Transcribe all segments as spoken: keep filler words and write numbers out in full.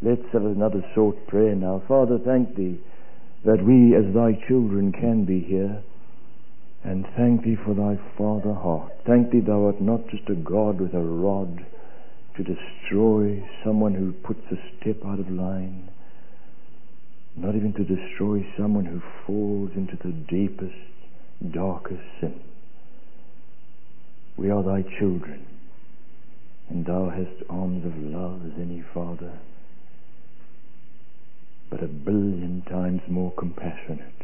Let's have another short prayer now. Father, thank Thee that we as Thy children can be here, and thank Thee for Thy Father heart. Thank Thee Thou art not just a God with a rod to destroy someone who puts a step out of line, not even to destroy someone who falls into the deepest, darkest sin. We are Thy children, and Thou hast arms of love as any father, but a billion times more compassionate.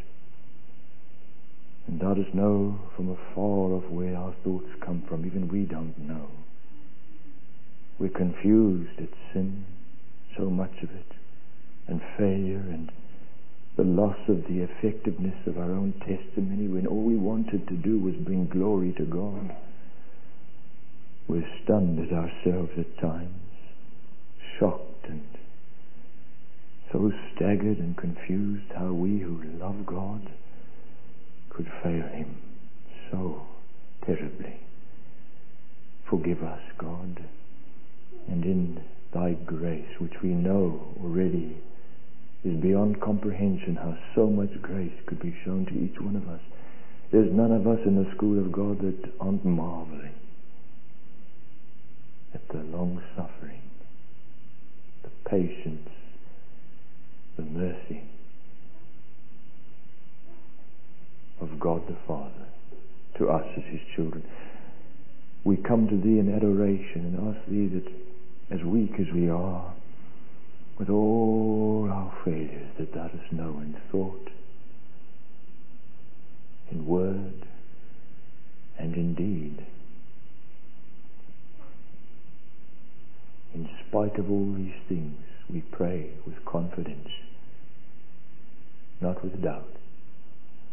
And Thou dost know from afar of where our thoughts come from. Even we don't know. We're confused at sin, so much of it, and failure, and the loss of the effectiveness of our own testimony when all we wanted to do was bring glory to God. We're stunned at ourselves at times, shocked and so staggered and confused how we who love God could fail Him so terribly. Forgive us, God, and in Thy grace, which we know already is beyond comprehension, how so much grace could be shown to each one of us. There's none of us in the school of God that aren't marveling at the long-suffering, the patience, the mercy of God the Father to us as His children. We come to Thee in adoration and ask Thee that, as weak as we are, with all our failures that Thou dost know in thought, in word, and in deed, in spite of all these things, we pray with confidence, not with doubt.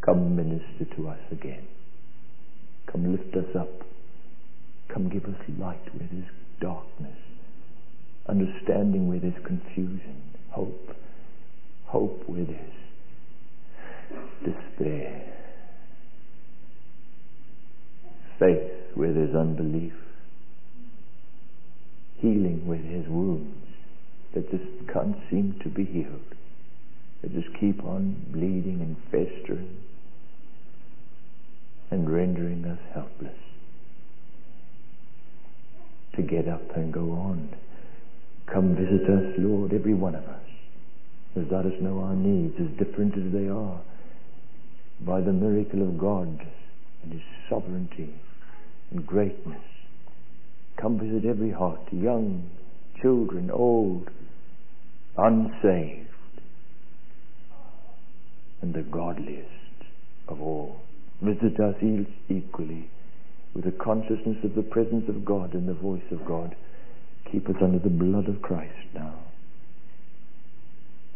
Come minister to us again. Come lift us up. Come give us light where there's darkness, understanding where there's confusion, hope, hope where there's despair, faith where there's unbelief, healing where there's wounds that just can't seem to be healed, that just keep on bleeding and festering and rendering us helpless to get up and go on. Come visit us, Lord, every one of us, as Thou dost know our needs, as different as they are, by the miracle of God and His sovereignty and greatness. Come visit every heart, young, children, old, unsaved, and the godliest of all. Visit us equally with the consciousness of the presence of God and the voice of God. Keep us under the blood of Christ now,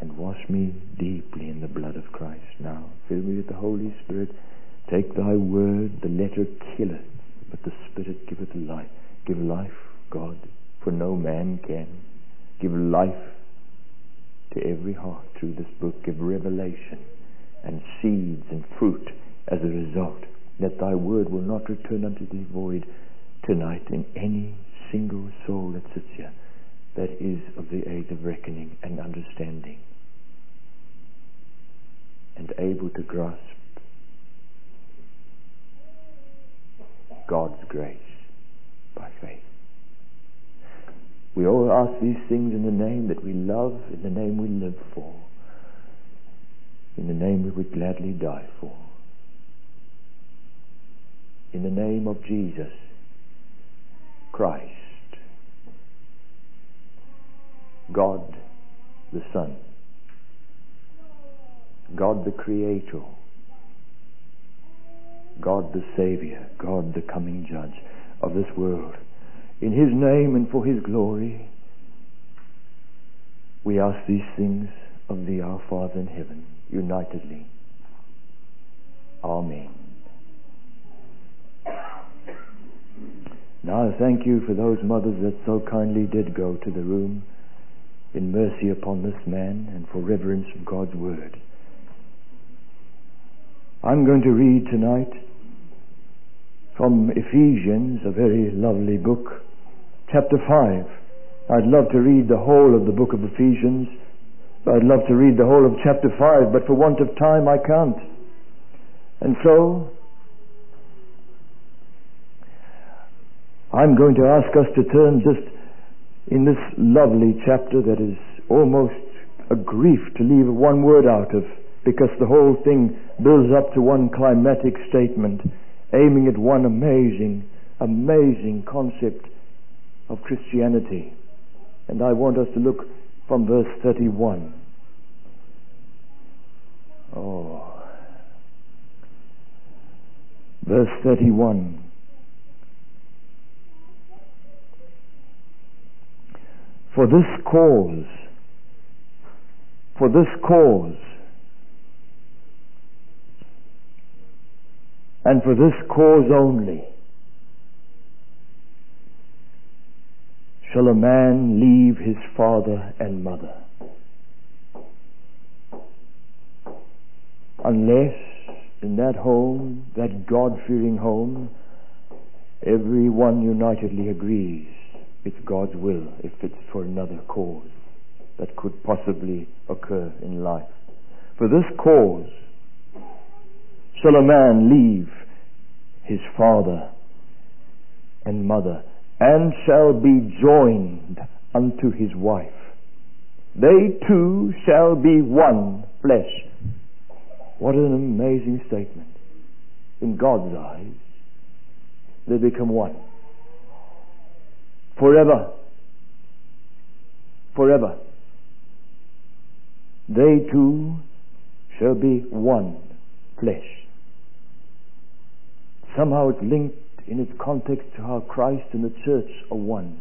and wash me deeply in the blood of Christ now. Fill me with the Holy Spirit. Take Thy word. The letter killeth, but the Spirit giveth life. Give life, God, for no man can. Give life to every heart through this book. Give revelation and seeds and fruit as a result, that Thy word will not return unto Thee void tonight in any single soul that sits here that is of the age of reckoning and understanding and able to grasp God's grace by faith. We all ask these things in the name that we love, in the name we live for, in the name we would gladly die for, in the name of Jesus Christ, God the Son, God the Creator, God the Savior, God the coming Judge of this world. In His name and for His glory, we ask these things of Thee, our Father in heaven, unitedly. Amen. Now thank you for those mothers that so kindly did go to the room in mercy upon this man and for reverence of God's word. I'm going to read tonight from Ephesians, a very lovely book, chapter five. I'd love to read the whole of the book of Ephesians. I'd love to read the whole of chapter five, but for want of time I can't. And so I'm going to ask us to turn just in this lovely chapter that is almost a grief to leave one word out of, because the whole thing builds up to one climatic statement, aiming at one amazing, amazing concept of Christianity. And I want us to look from verse thirty-one. Oh. Verse thirty-one. For this cause, for this cause, and for this cause only, shall a man leave his father and mother, unless in that home, that God-fearing home, everyone unitedly agrees it's God's will, if it's for another cause that could possibly occur in life. For this cause shall a man leave his father and mother, and shall be joined unto his wife. They two shall be one flesh. What an amazing statement. In God's eyes, they become one. Forever. Forever. They two shall be one flesh. Somehow it's linked in its context to how Christ and the church are one,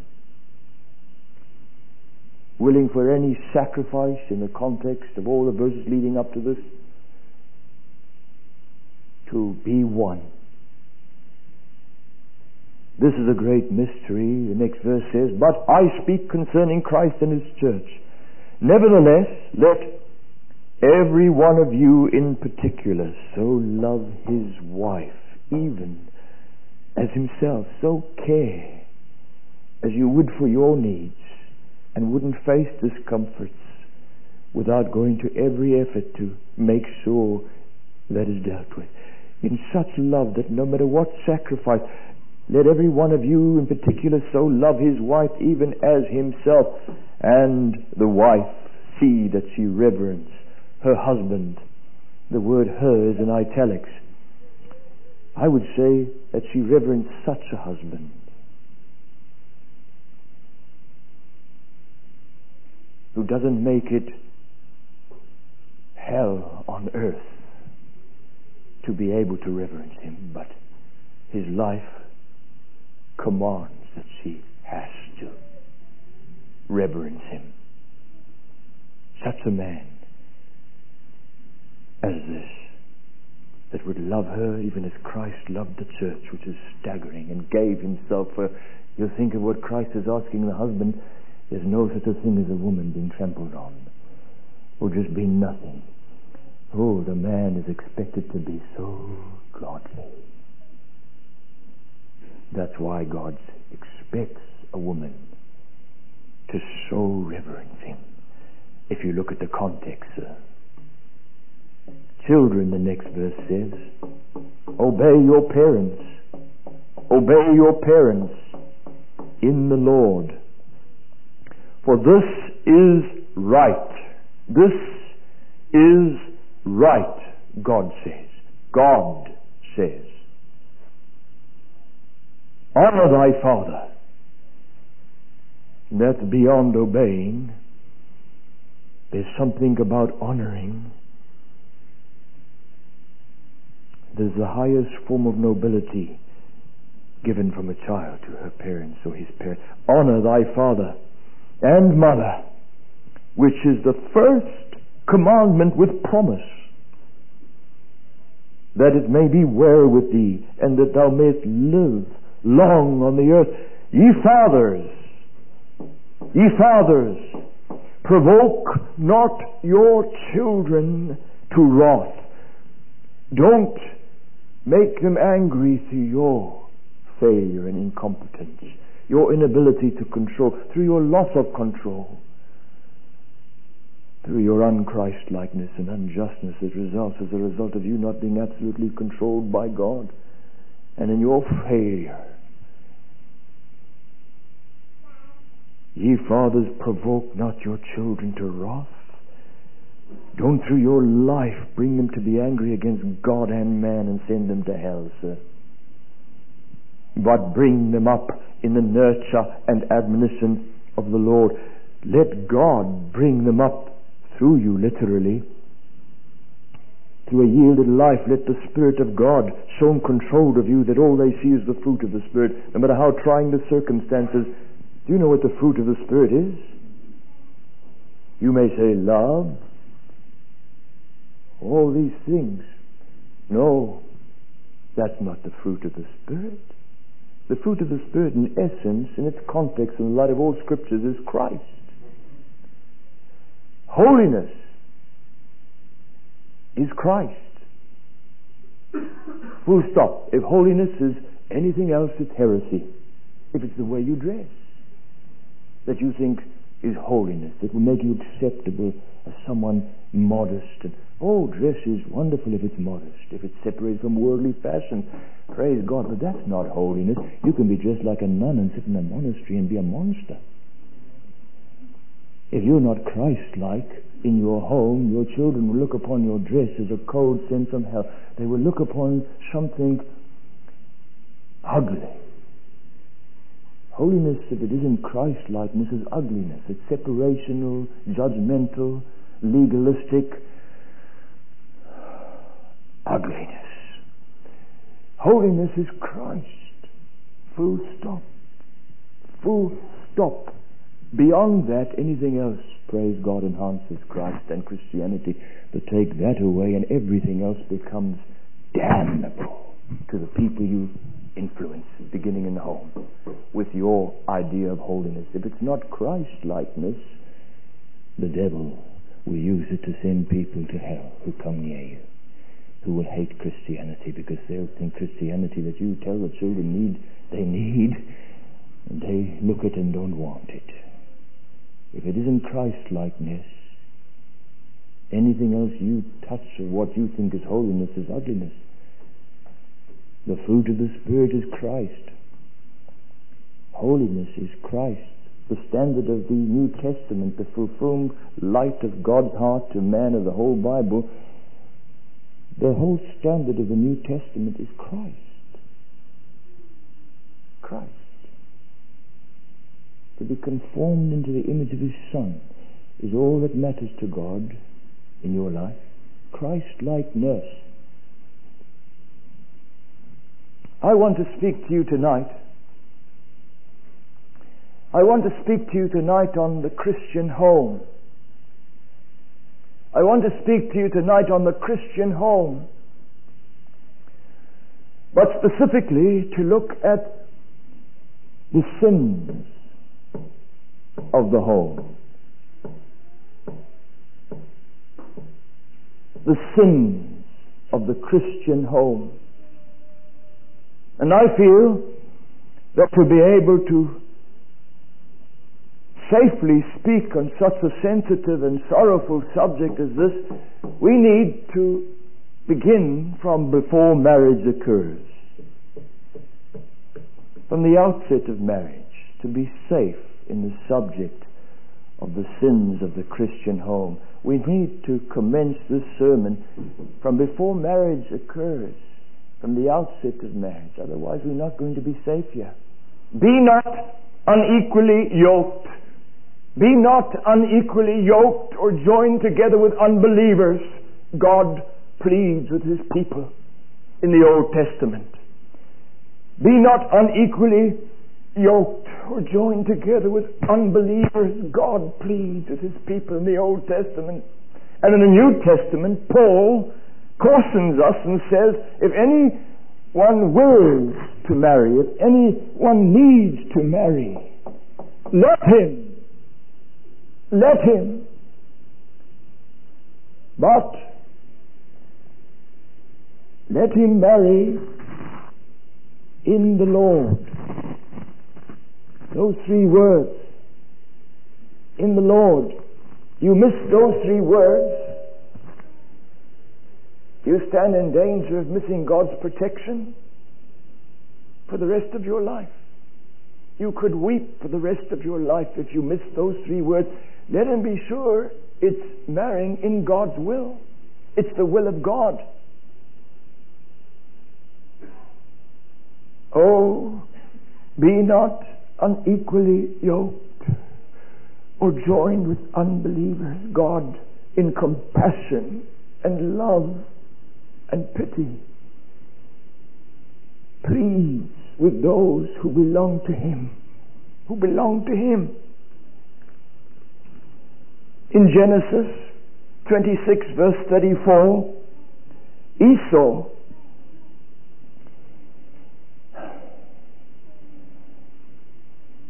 willing for any sacrifice in the context of all the verses leading up to this, to be one. This is a great mystery. The next verse says, but I speak concerning Christ and his church. Nevertheless, let every one of you in particular so love his wife, even as himself, so care as you would for your needs, and wouldn't face discomforts without going to every effort to make sure that is dealt with. In such love that no matter what sacrifice, let every one of you in particular so love his wife even as himself, and the wife see that she reverence her husband. The word her is in italics. I would say that she reverenced such a husband. Who doesn't make it hell on earth to be able to reverence him, but his life commands that she has to reverence him. Such a man as this, that would love her even as Christ loved the church, which is staggering, and gave himself for. You think of what Christ is asking the husband. There's no such a thing as a woman being trampled on, or just being nothing. Oh, the man is expected to be so godly. That's why God expects a woman to so reverence him. If you look at the context, sir. Children, the next verse says, obey your parents, obey your parents in the Lord, for this is right. This is right, God says. God says, honor thy father. That's beyond obeying. There's something about honoring. There's the highest form of nobility given from a child to her parents or his parents. Honor thy father and mother, which is the first commandment with promise, that it may be well with thee, and that thou mayest live long on the earth. Ye fathers, ye fathers, provoke not your children to wrath. Don't make them angry through your failure and incompetence. your inability to control, through your loss of control, through your unChristlikeness and unjustness that results as a result of you not being absolutely controlled by God, and in your failure. Ye fathers, provoke not your children to wrath. Don't through your life bring them to be angry against God and man and send them to hell, sir. But bring them up in the nurture and admonition of the Lord. Let God bring them up through you, literally. Through a yielded life, let the Spirit of God, shown controlled of you, that all they see is the fruit of the Spirit, no matter how trying the circumstances. Do you know what the fruit of the Spirit is? You may say love, all these things. No, that's not the fruit of the Spirit. The fruit of the Spirit, in essence, in its context, in the light of all Scriptures, is Christ. Holiness is Christ. Full stop. If holiness is anything else, it's heresy. If it's the way you dress that you think is holiness, that will make you acceptable as someone modest. And, oh, dress is wonderful if it's modest, if it's separated from worldly fashion. Praise God, but that's not holiness. You can be dressed like a nun and sit in a monastery and be a monster. If you're not Christ-like in your home, your children will look upon your dress as a cold sent from hell. They will look upon something ugly. Holiness, if it isn't Christ-likeness, is ugliness. It's separational, judgmental, legalistic ugliness. Holiness is Christ. Full stop. Full stop. Beyond that, anything else, praise God, enhances Christ and Christianity. But take that away and everything else becomes damnable to the people you influence, beginning in the home, with your idea of holiness. If it's not Christ-likeness, the devil will use it to send people to hell who come near you, who will hate Christianity, because they'll think Christianity that you tell the children need, they need, and they look at and don't want it. If it isn't Christ-likeness, anything else you touch of what you think is holiness is ugliness. The fruit of the Spirit is Christ. Holiness is Christ. The standard of the New Testament, the fulfilled light of God's heart to man of the whole Bible, the whole standard of the New Testament is Christ. Christ. To be conformed into the image of His Son is all that matters to God in your life. Christ-likeness. I want to speak to you tonight. I want to speak to you tonight on the Christian home. I want to speak to you tonight on the Christian home. But specifically to look at the sins of the home. The sins of the Christian home. And I feel that to be able to safely speak on such a sensitive and sorrowful subject as this, we need to begin from before marriage occurs. From the outset of marriage, to be safe in the subject of the sins of the Christian home. We need to commence this sermon from before marriage occurs. From the outset of marriage, otherwise we're not going to be safe here. Be not unequally yoked. Be not unequally yoked or joined together with unbelievers. God pleads with His people in the Old Testament. Be not unequally yoked or joined together with unbelievers. God pleads with His people in the Old Testament. And in the New Testament, Paul cautions us and says, if anyone wills to marry, if anyone needs to marry, let him, let him. But let him marry in the Lord. Those three words, in the Lord. You miss those three words, you stand in danger of missing God's protection for the rest of your life. You could weep for the rest of your life if you miss those three words. Let him be sure it's marrying in God's will. It's the will of God. Oh, be not unequally yoked or joined with unbelievers. God, in compassion and love and pity, pleads with those who belong to Him, who belong to Him. In Genesis twenty-six verse thirty-four, Esau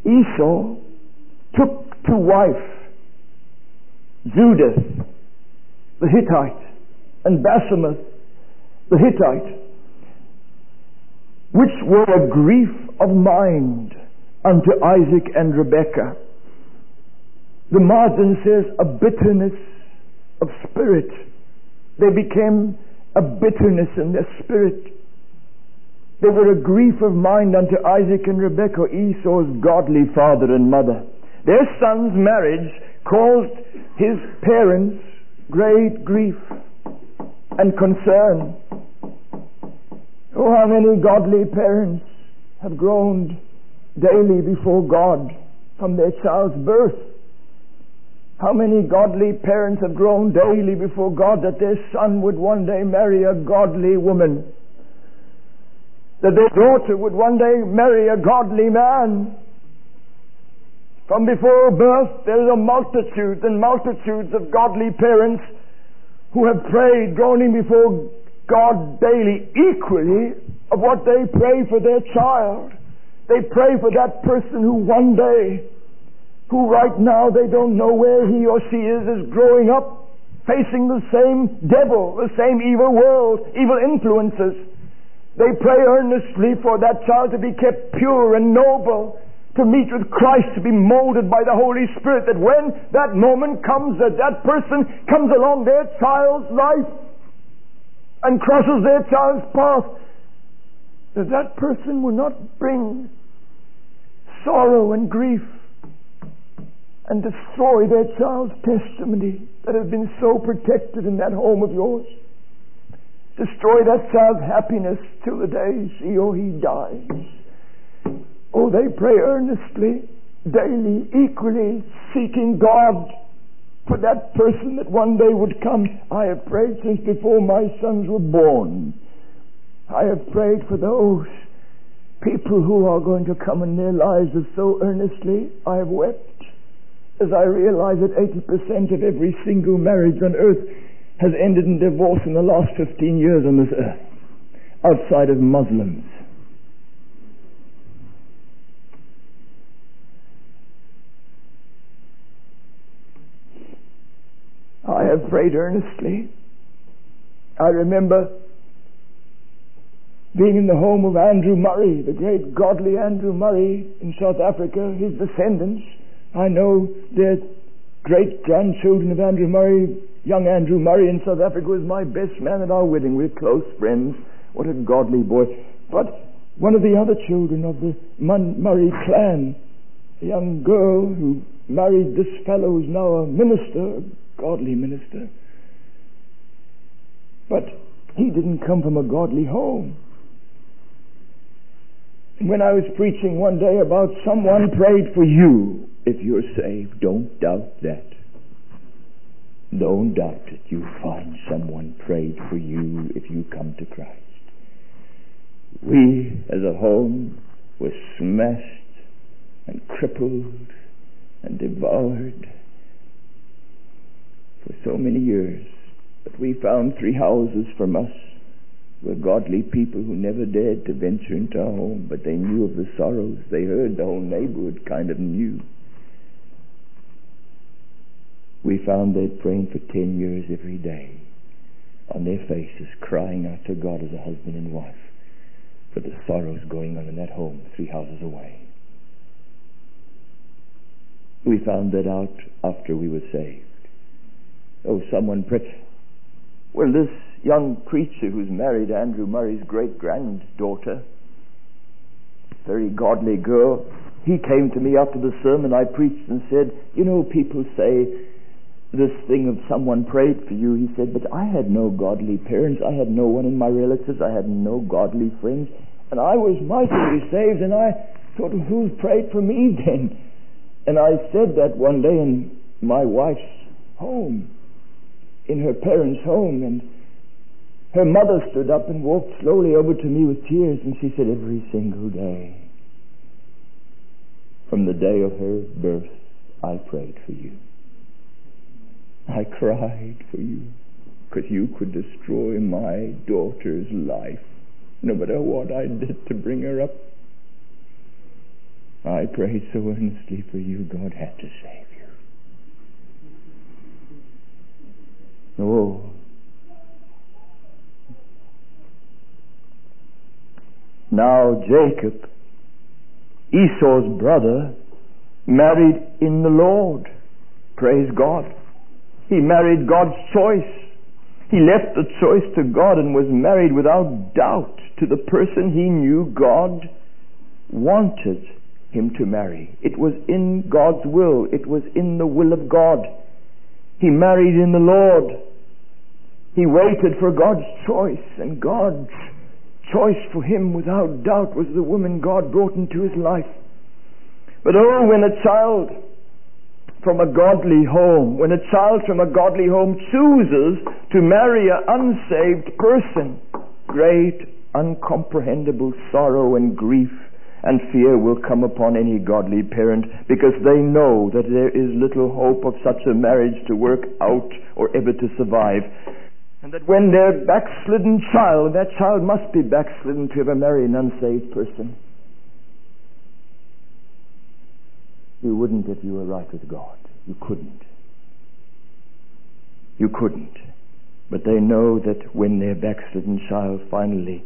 Esau took to wife Judith the Hittite and Basemath the Hittite, which were a grief of mind unto Isaac and Rebekah. The margin says a bitterness of spirit. They became a bitterness in their spirit. They were a grief of mind unto Isaac and Rebekah, Esau's godly father and mother. Their son's marriage caused his parents great grief and concern. Oh, how many godly parents have groaned daily before God from their child's birth. How many godly parents have groaned daily before God that their son would one day marry a godly woman, that their daughter would one day marry a godly man. From before birth there is a multitude and multitudes of godly parents who have prayed, groaning before God daily, equally of what they pray for their child. They pray for that person who one day, who right now they don't know where he or she is, is growing up facing the same devil, the same evil world, evil influences. They pray earnestly for that child to be kept pure and noble, to meet with Christ, to be molded by the Holy Spirit, that when that moment comes, that that person comes along their child's life and crosses their child's path, that that person will not bring sorrow and grief and destroy their child's testimony that has been so protected in that home of yours. Destroy that child's happiness till the day she or he dies. Oh, they pray earnestly, daily, equally, seeking God for that person that one day would come. I have prayed since before my sons were born. I have prayed for those people who are going to come in their lives as so earnestly. I have wept as I realize that eighty percent of every single marriage on earth has ended in divorce in the last fifteen years on this earth, outside of Muslims. I have prayed earnestly. I remember being in the home of Andrew Murray, the great godly Andrew Murray in South Africa. His descendants, I know their great-grandchildren of Andrew Murray. Young Andrew Murray in South Africa was my best man at our wedding. We're close friends. What a godly boy. But one of the other children of the Murray clan, a young girl who married this fellow who's now a minister, a godly minister. But he didn't come from a godly home. And when I was preaching one day about someone prayed for you, if you're saved, don't doubt that. Don't doubt it. You find someone prayed for you if you come to Christ. We as a home were smashed and crippled and devoured for so many years, but we found three houses from us where godly people who never dared to venture into our home, but they knew of the sorrows. They heard, the whole neighborhood kind of knew. We found they praying for ten years every day, on their faces, crying out to God as a husband and wife for the sorrows going on in that home, three houses away. We found that out after we were saved. Oh, someone prayed, well, this young preacher who's married Andrew Murray's great-granddaughter, very godly girl, he came to me after the sermon I preached and said, you know, people say this thing of someone prayed for you. He said, but I had no godly parents. I had no one in my relatives. I had no godly friends. And I was mightily saved, and I thought, who's prayed for me then? And I said that one day in my wife's home, in her parents' home, and her mother stood up and walked slowly over to me with tears, and she said, every single day from the day of her birth I prayed for you. I cried for you because you could destroy my daughter's life no matter what I did to bring her up. I prayed so earnestly for you, God had to save you. Oh. Now Jacob, Esau's brother, married in the Lord. Praise God. He married God's choice. He left the choice to God and was married without doubt to the person he knew God wanted him to marry. It was in God's will. It was in the will of God. He married in the Lord. He waited for God's choice, and God's choice for him without doubt was the woman God brought into his life. But oh, when a child from a godly home, when a child from a godly home chooses to marry an unsaved person, great uncomprehendable sorrow and grief and fear will come upon any godly parent, because they know that there is little hope of such a marriage to work out or ever to survive. And that when their backslidden child, that child must be backslidden to ever marry an unsaved person. You wouldn't if you were right with God. You couldn't. You couldn't. But they know that when their backslidden child finally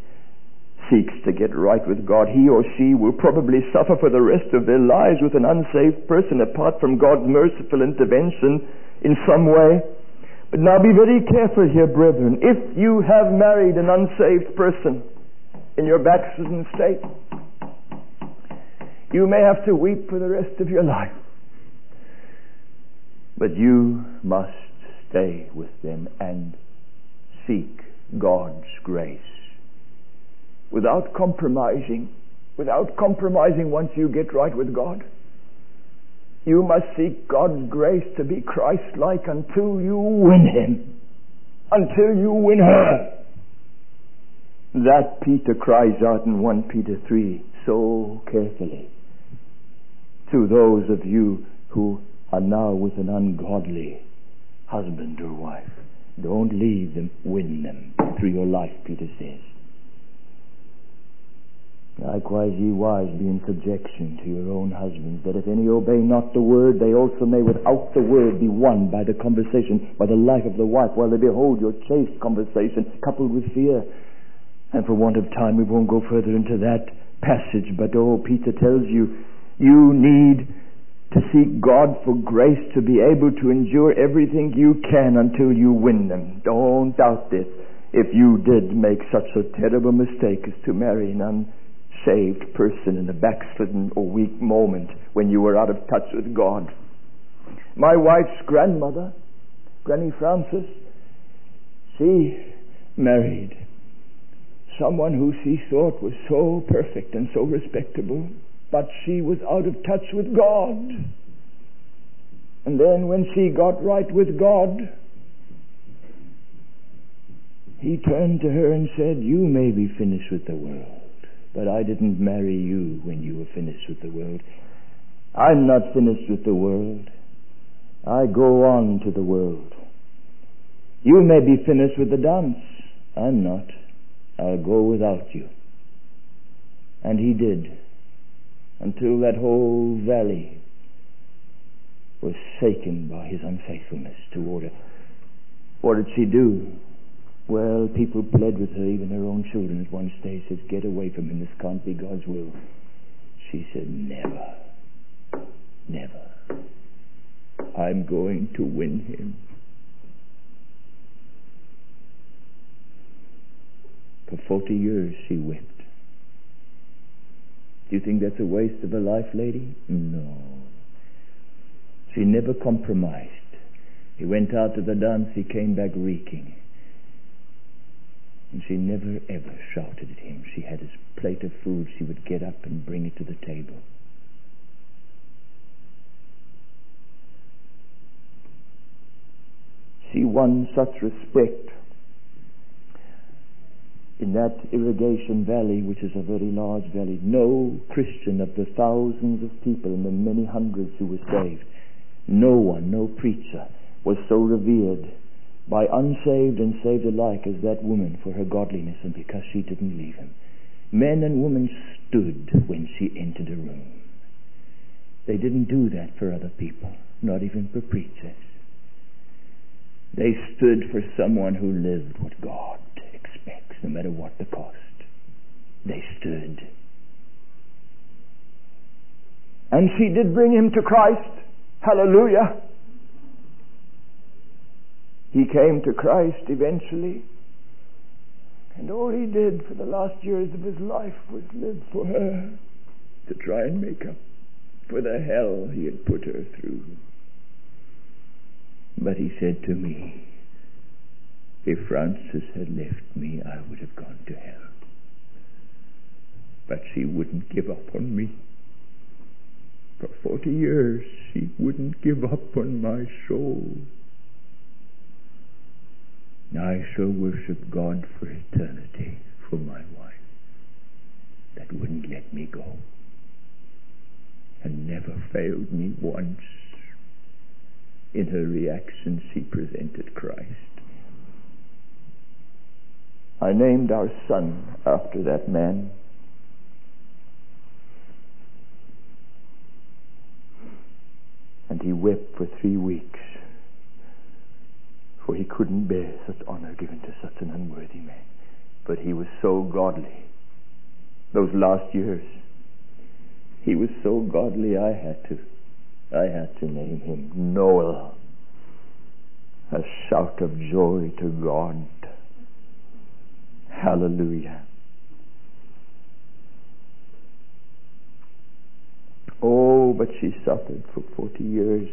seeks to get right with God, he or she will probably suffer for the rest of their lives with an unsaved person apart from God's merciful intervention in some way. But now be very careful here, brethren. If you have married an unsaved person in your backslidden state, you may have to weep for the rest of your life, but you must stay with them and seek God's grace without compromising, without compromising once you get right with God. You must seek God's grace to be Christ-like until you win him, until you win her. That Peter cries out in First Peter three so carefully to those of you who are now with an ungodly husband or wife. Don't leave them, win them through your life, Peter says. Likewise ye wives, be in subjection to your own husbands, that if any obey not the word, they also may without the word be won by the conversation, by the life of the wife, while they behold your chaste conversation coupled with fear. And for want of time we won't go further into that passage, but oh, Peter tells you, you need to seek God for grace to be able to endure everything you can until you win them. Don't doubt this. If you did make such a terrible mistake as to marry none saved person in a backslidden or weak moment when you were out of touch with God. My wife's grandmother, Granny Frances, she married someone who she thought was so perfect and so respectable, but she was out of touch with God. And then when she got right with God, he turned to her and said, you may be finished with the world, but I didn't marry you when you were finished with the world. I'm not finished with the world. I go on to the world. You may be finished with the dance. I'm not. I'll go without you. And he did, until that whole valley was shaken by his unfaithfulness toward her. What did she do? Well, people pled with her, even her own children at one stage said, get away from him, this can't be God's will. She said, never, never. I'm going to win him. For forty years she wept. Do you think that's a waste of a life, lady? No. She never compromised. He went out to the dance, he came back reeking. And she never ever shouted at him. She had his plate of food, she would get up and bring it to the table. She won such respect in that irrigation valley, which is a very large valley. No Christian of the thousands of people and the many hundreds who were saved, no one, no preacher was so revered by unsaved and saved alike as that woman for her godliness and because she didn't leave him. Men and women stood when she entered a room. They didn't do that for other people, not even for preachers. They stood for someone who lived what God expects, no matter what the cost. They stood. And she did bring him to Christ. Hallelujah! He came to Christ eventually, and all he did for the last years of his life was live for her, to try and make up for the hell he had put her through. But he said to me, if Frances had left me, I would have gone to hell. But she wouldn't give up on me. For forty years, she wouldn't give up on my soul. I shall worship God for eternity for my wife that wouldn't let me go and never failed me once. In her reaction, she presented Christ. I named our son after that man. And he wept for three weeks. For he couldn't bear such honor given to such an unworthy man. But he was so godly. Those last years, he was so godly I had to, I had to name him Noel. A shout of joy to God. Hallelujah. Oh, but she suffered for forty years.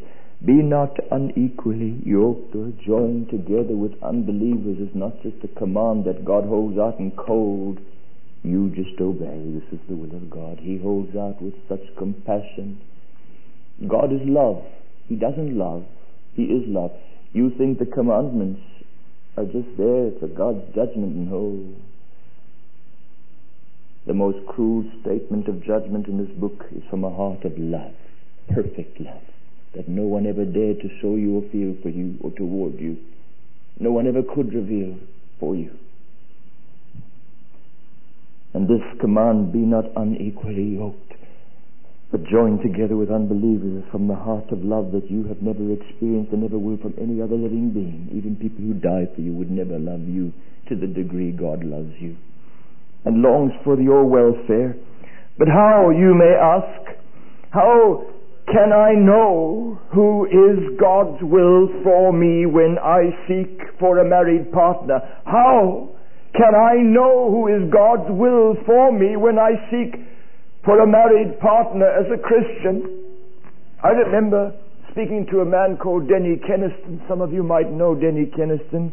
Be not unequally yoked or joined together with unbelievers is not just a command that God holds out in cold. You just obey. This is the will of God. He holds out with such compassion. God is love. He doesn't love. He is love. You think the commandments are just there for God's judgment? No. The most cruel statement of judgment in this book is from a heart of love, perfect love, that no one ever dared to show you or feel for you or toward you. No one ever could reveal for you. And this command, be not unequally yoked, but joined together with unbelievers, from the heart of love that you have never experienced and never will from any other living being. Even people who die for you would never love you to the degree God loves you and longs for your welfare. But how, you may ask, how can I know who is God's will for me when I seek for a married partner? How can I know who is God's will for me when I seek for a married partner as a Christian? I remember speaking to a man called Denny Keniston. Some of you might know Denny Keniston.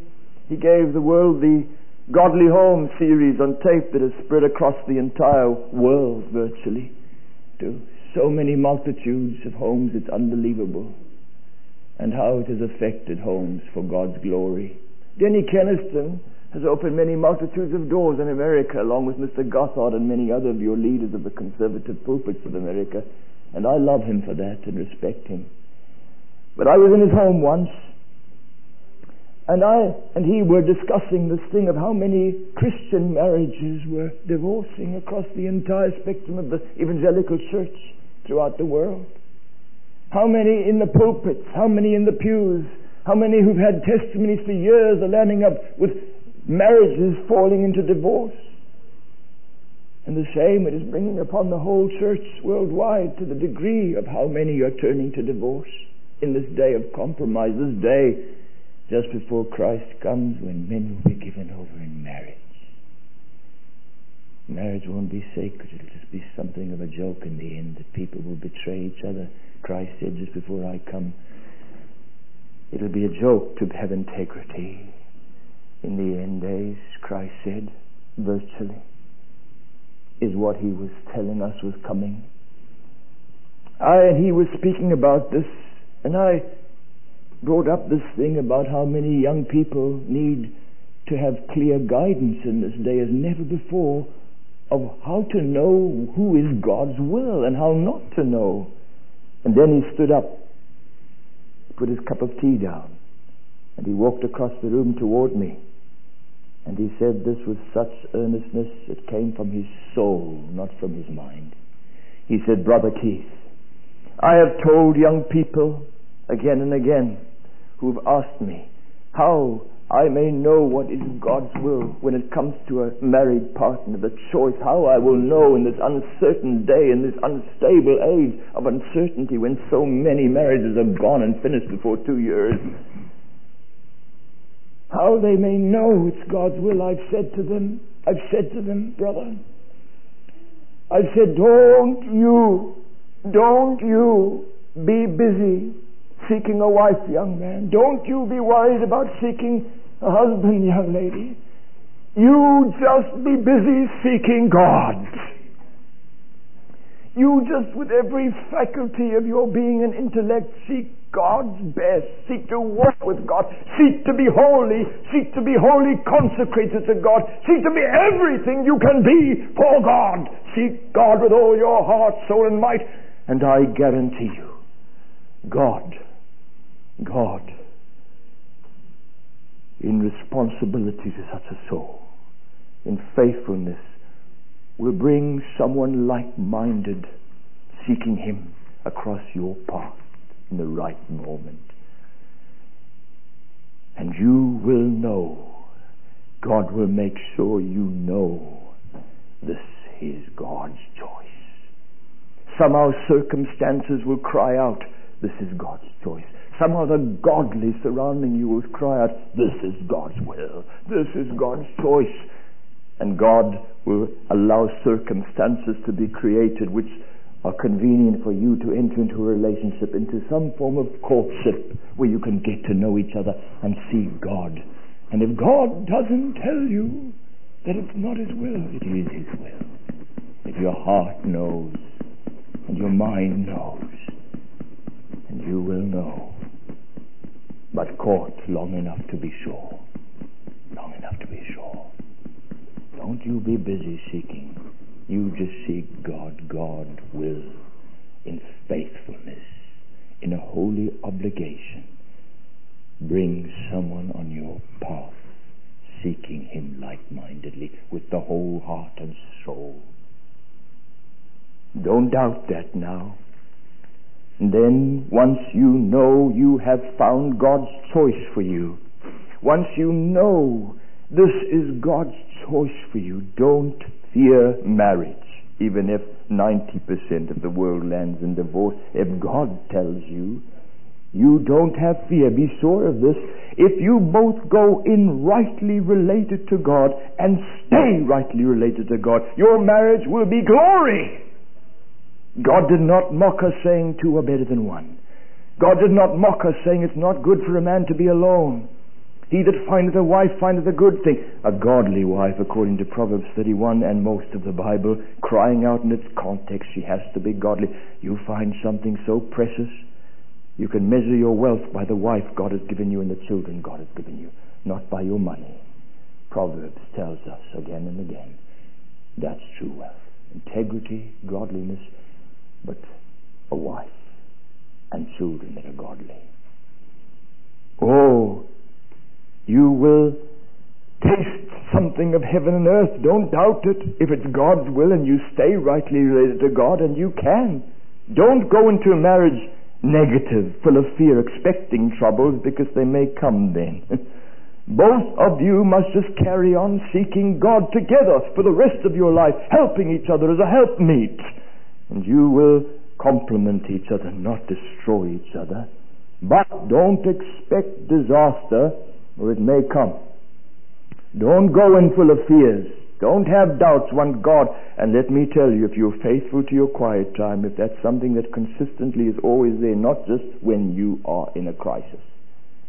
He gave the world the Godly Home series on tape that has spread across the entire world virtually, to so many multitudes of homes, it's unbelievable. And how it has affected homes for God's glory. Denny Keniston has opened many multitudes of doors in America, along with Mister Gothard and many other of your leaders of the conservative pulpits of America. And I love him for that and respect him. But I was in his home once, and I and he were discussing this thing of how many Christian marriages were divorcing across the entire spectrum of the evangelical church throughout the world. How many in the pulpits, how many in the pews, how many who've had testimonies for years are landing up with marriages falling into divorce. And the shame it is bringing upon the whole church worldwide, to the degree of how many are turning to divorce. in this day of compromise, this day just before Christ comes, when men will be given over in marriage. Marriage won't be sacred, it'll just be something of a joke in the end, that people will betray each other. Christ said, just before I come, it'll be a joke to have integrity in the end days. Christ said, virtually, is what he was telling us was coming. I and he was speaking about this, and I brought up this thing about how many young people need to have clear guidance in this day as never before of how to know who is God's will and how not to know. And then he stood up, put his cup of tea down, and he walked across the room toward me, and he said this with such earnestness, it came from his soul, not from his mind. He said, "Brother Keith, I have told young people again and again who have asked me how I may know what is God's will when it comes to a married partner, the choice, how I will know in this uncertain day, in this unstable age of uncertainty, when so many marriages are gone and finished before two years. How they may know it's God's will, I've said to them, I've said to them, brother, I've said, don't you, don't you be busy seeking a wife, young man. Don't you be worried about seeking a husband, young lady. You just be busy seeking God. You just, with every faculty of your being and intellect, seek God's best. Seek to work with God. Seek to be holy. Seek to be wholly consecrated to God. Seek to be everything you can be for God. Seek God with all your heart, soul, and might. And I guarantee you, God, God, in responsibility to such a soul, in faithfulness, will bring someone like-minded seeking him across your path in the right moment. And you will know, God will make sure you know this is God's choice. Somehow circumstances will cry out, this is God's choice. Somehow the godly surrounding you will cry out, this is God's will, this is God's choice. And God will allow circumstances to be created which are convenient for you to enter into a relationship, into some form of courtship, where you can get to know each other and see God. And if God doesn't tell you that it's not his will, it is his will. If your heart knows and your mind knows, and you will know, but caught long enough to be sure, long enough to be sure. Don't you be busy seeking. You just seek God. God will, in faithfulness, in a holy obligation, bring someone on your path, seeking him like-mindedly with the whole heart and soul. Don't doubt that now. And then, once you know you have found God's choice for you, once you know this is God's choice for you, don't fear marriage, even if ninety percent of the world lands in divorce. If God tells you, you don't have fear. Be sure of this. If you both go in rightly related to God and stay rightly related to God, your marriage will be glory. God did not mock us saying two are better than one. God did not mock us saying it's not good for a man to be alone. He that findeth a wife findeth a good thing. A godly wife, according to Proverbs thirty-one and most of the Bible, crying out in its context, she has to be godly. You find something so precious, you can measure your wealth by the wife God has given you and the children God has given you, not by your money. Proverbs tells us again and again, that's true wealth. Integrity, godliness, but a wife and children that are godly. Oh, you will taste something of heaven and earth. Don't doubt it. If it's God's will and you stay rightly related to God, and you can. Don't go into marriage negative, full of fear, expecting troubles, because they may come then. Both of you must just carry on seeking God together for the rest of your life, helping each other as a helpmeet. And you will complement each other, not destroy each other. But don't expect disaster, or it may come. Don't go in full of fears. Don't have doubts. Want God. And let me tell you, if you're faithful to your quiet time, if that's something that consistently is always there, not just when you are in a crisis,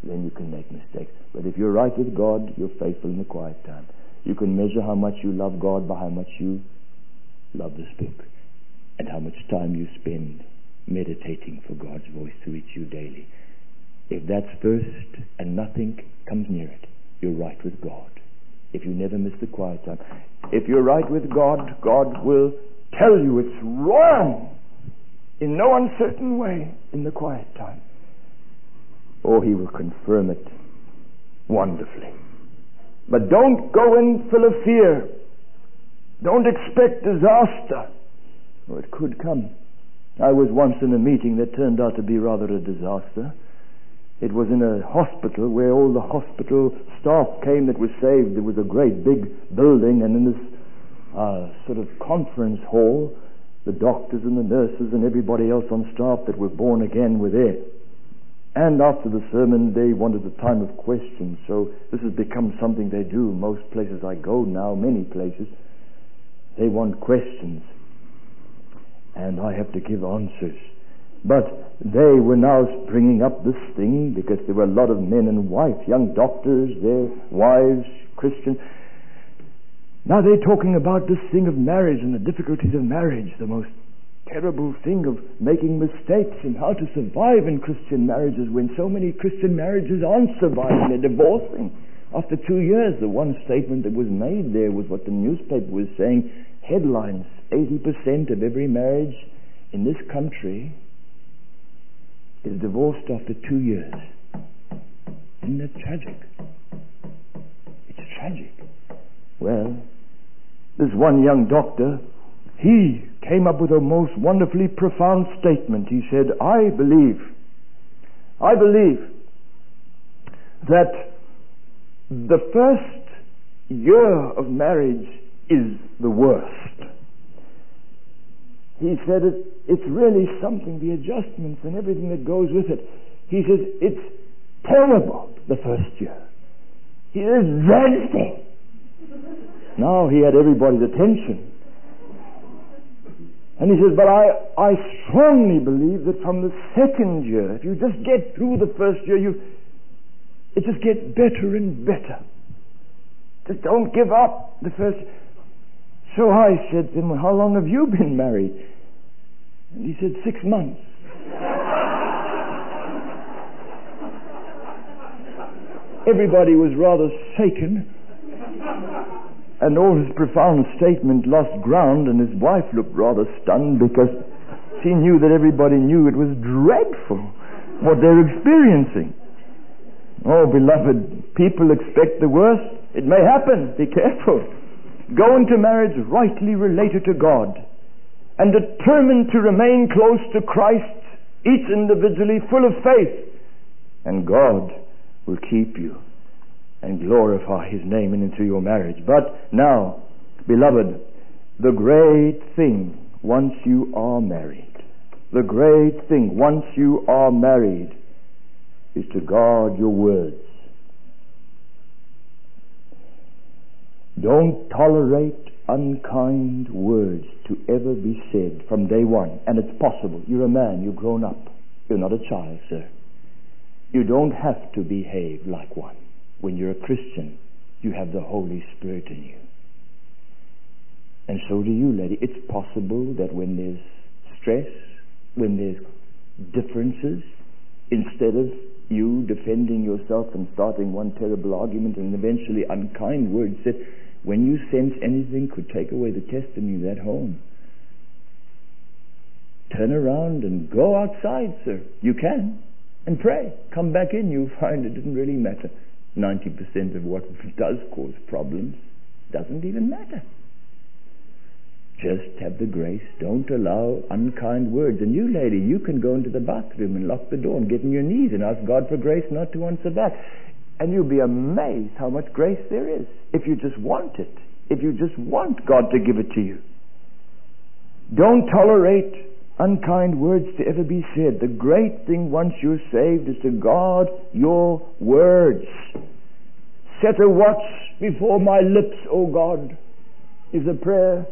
then you can make mistakes. But if you're right with God, you're faithful in the quiet time. You can measure how much you love God by how much you love the Spirit, and how much time you spend meditating for God's voice to reach you daily. If that's first and nothing comes near it, you're right with God. If you never miss the quiet time, if you're right with God, God will tell you it's wrong in no uncertain way in the quiet time, or He will confirm it wonderfully. But don't go in full of fear. Don't expect disaster. Well, it could come. I was once in a meeting that turned out to be rather a disaster. It was in a hospital where all the hospital staff came that was saved. There was a great big building, and in this uh, sort of conference hall, the doctors and the nurses and everybody else on staff that were born again were there. And after the sermon, they wanted a time of questions. So this has become something they do. Most places I go now, many places, they want questions, and I have to give answers. But they were now bringing up this thing, because there were a lot of men and wives, young doctors, their wives, Christian. Now they're talking about this thing of marriage and the difficulties of marriage, the most terrible thing of making mistakes, and how to survive in Christian marriages when so many Christian marriages aren't surviving, they're divorcing. After two years, the one statement that was made there was what the newspaper was saying, headlines, eighty percent of every marriage in this country is divorced after two years. Isn't that tragic? It's tragic. Well, this one young doctor, he came up with a most wonderfully profound statement. He said, I believe, I believe that the first year of marriage is the worst. He said it, it's really something, the adjustments and everything that goes with it. He says it's terrible the first year. He is dreadful. Now he had everybody's attention. And he says, but I, I strongly believe that from the second year, if you just get through the first year, you it just gets better and better. Just don't give up the first. So I said to him, well, how long have you been married? And he said, six months. Everybody was rather shaken. And all his profound statement lost ground, and his wife looked rather stunned, because she knew that everybody knew it was dreadful what they're experiencing. Oh, beloved, people expect the worst. It may happen. Be careful. Go into marriage rightly related to God, and determined to remain close to Christ, each individually full of faith, and God will keep you and glorify His name into your marriage. But now, beloved, the great thing once you are married, the great thing once you are married is to guard your words. Don't tolerate unkind words to ever be said from day one. And it's possible. You're a man. You're grown up. You're not a child, sir. You don't have to behave like one. When you're a Christian, you have the Holy Spirit in you. And so do you, lady. It's possible that when there's stress, when there's differences, instead of you defending yourself and starting one terrible argument and eventually unkind words said, when you sense anything could take away the testimony of that home, turn around and go outside, sir. You can. And pray. Come back in. You'll find it didn't really matter. ninety percent of what does cause problems doesn't even matter. Just have the grace. Don't allow unkind words. And you, lady, you can go into the bathroom and lock the door and get on your knees and ask God for grace not to answer back. And you'll be amazed how much grace there is if you just want it. If you just want God to give it to you. Don't tolerate unkind words to ever be said. The great thing once you're saved is to guard your words. Set a watch before my lips, O God, is a prayer.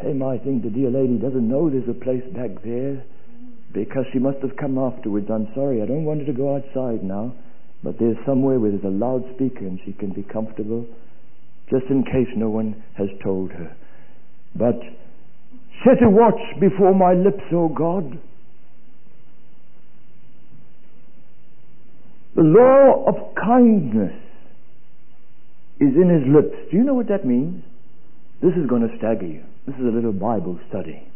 Shame, I think the dear lady doesn't know there's a place back there, because she must have come afterwards. I'm sorry, I don't want her to go outside now, but there's somewhere where there's a loudspeaker and she can be comfortable, just in case no one has told her. But set a watch before my lips, O God. The law of kindness is in his lips. Do you know what that means? This is going to stagger you. This is a little Bible study.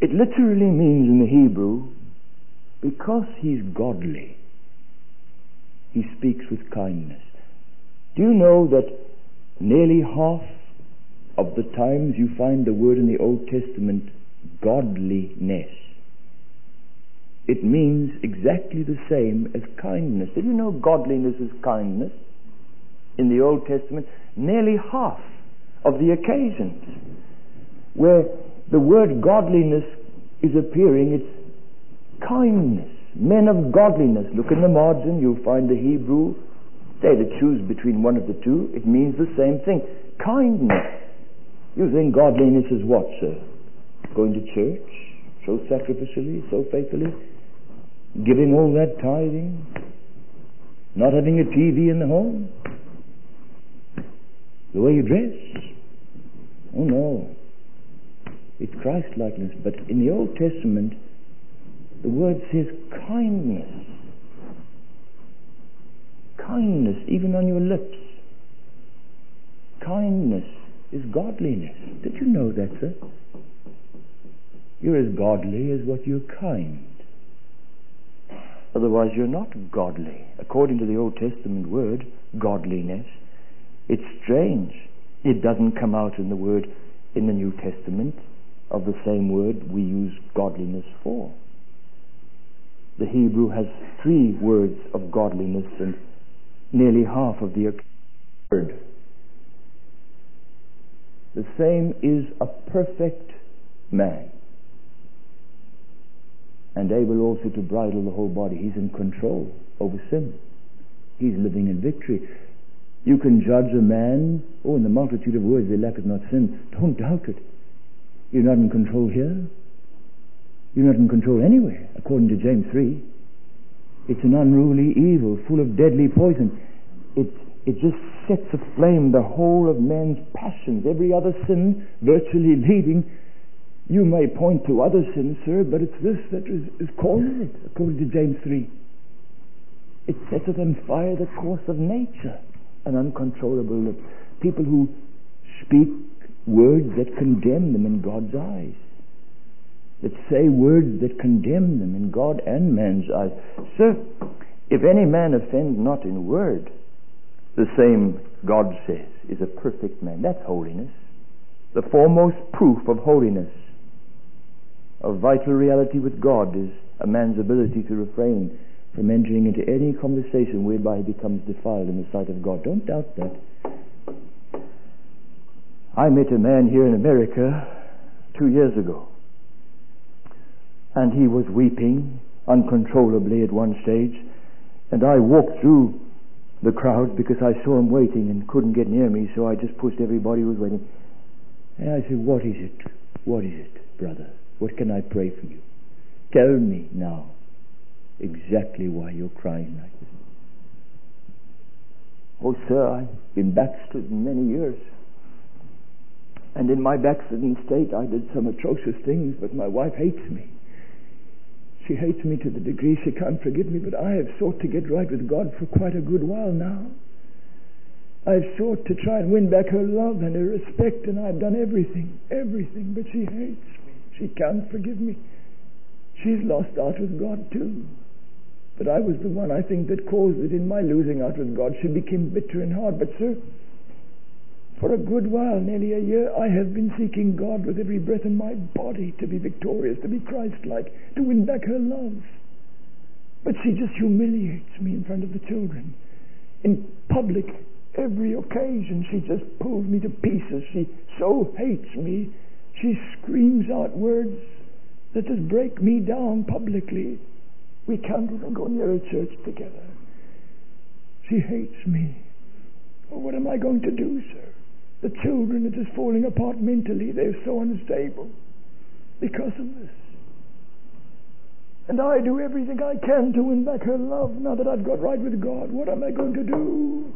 It literally means in the Hebrew, because he's godly, he speaks with kindness. Do you know that nearly half of the times you find the word in the Old Testament, godliness, it means exactly the same as kindness? Did you know godliness is kindness in the Old Testament? Nearly half of the occasions where the word godliness is appearing, it's kindness. Men of godliness. Look in the margin, you'll find the Hebrew. They had to choose between one of the two. It means the same thing. Kindness. You think godliness is what, sir? Going to church so sacrificially, so faithfully, giving all that tithing, not having a T V in the home, the way you dress. Oh no, it's Christ-likeness. But in the Old Testament, the word says kindness. Kindness, even on your lips. Kindness is godliness. Did you know that, sir? You're as godly as what you're kind. Otherwise you're not godly. According to the Old Testament word, godliness, it's strange. It doesn't come out in the word in the New Testament of the same word we use godliness for. The Hebrew has three words of godliness, and nearly half of the word. The same is a perfect man, and able also to bridle the whole body. He's in control over sin. He's living in victory. You can judge a man, oh, in the multitude of words there lacketh not sin. Don't doubt it. You're not in control here. You're not in control anywhere, according to James three. It's an unruly evil, full of deadly poison. It, it just sets aflame the whole of man's passions, every other sin virtually leading. You may point to other sins, sir, but it's this that is, is causing it, according to James three. It sets on fire the course of nature, an uncontrollable lip. People who speak words that condemn them in God's eyes, that say words that condemn them in God and man's eyes. Sir, if any man offend not in word, the same, God says, is a perfect man. That's holiness. The foremost proof of holiness, of vital reality with God, is a man's ability to refrain from entering into any conversation whereby he becomes defiled in the sight of God. Don't doubt that. I met a man here in America two years ago, and he was weeping uncontrollably at one stage, and I walked through the crowd because I saw him waiting and couldn't get near me, so I just pushed everybody who was waiting. And I said, "What is it? What is it, brother? What can I pray for you? Tell me now exactly why you're crying like this." "Oh, sir, I've been backslidden many years, and in my backslidden state I did some atrocious things, but my wife hates me. She hates me to the degree she can't forgive me, but I have sought to get right with God for quite a good while now. I've sought to try and win back her love and her respect, and I've done everything, everything, but she hates me. She can't forgive me. She's lost out with God too. But I was the one, I think, that caused it. In my losing out with God, she became bitter and hard. But sir, for a good while, nearly a year, I have been seeking God with every breath in my body to be victorious, to be Christ-like, to win back her love. But she just humiliates me in front of the children, in public, every occasion she just pulls me to pieces. She so hates me. She screams out words that just break me down publicly. We can't even go near a church together. She hates me. Oh, what am I going to do, sir? The children are just falling apart mentally. They're so unstable because of this. And I do everything I can to win back her love now that I've got right with God. What am I going to do?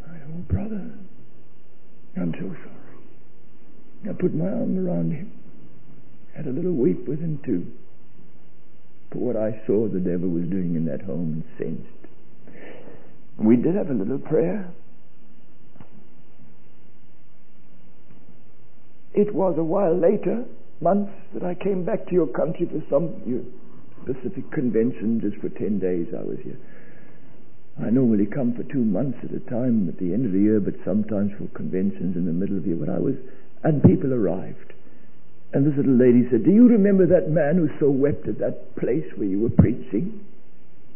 My old brother, I'm so sorry. I put my arm around him. Had a little weep with him too. For what I saw the devil was doing in that home and sensed. We did have a little prayer. It was a while later, months, that I came back to your country for some your specific convention. Just for ten days I was here. I normally come for two months at a time at the end of the year, but sometimes for conventions in the middle of the year. But I was, and people arrived. And this little lady said, "Do you remember that man who so wept at that place where you were preaching?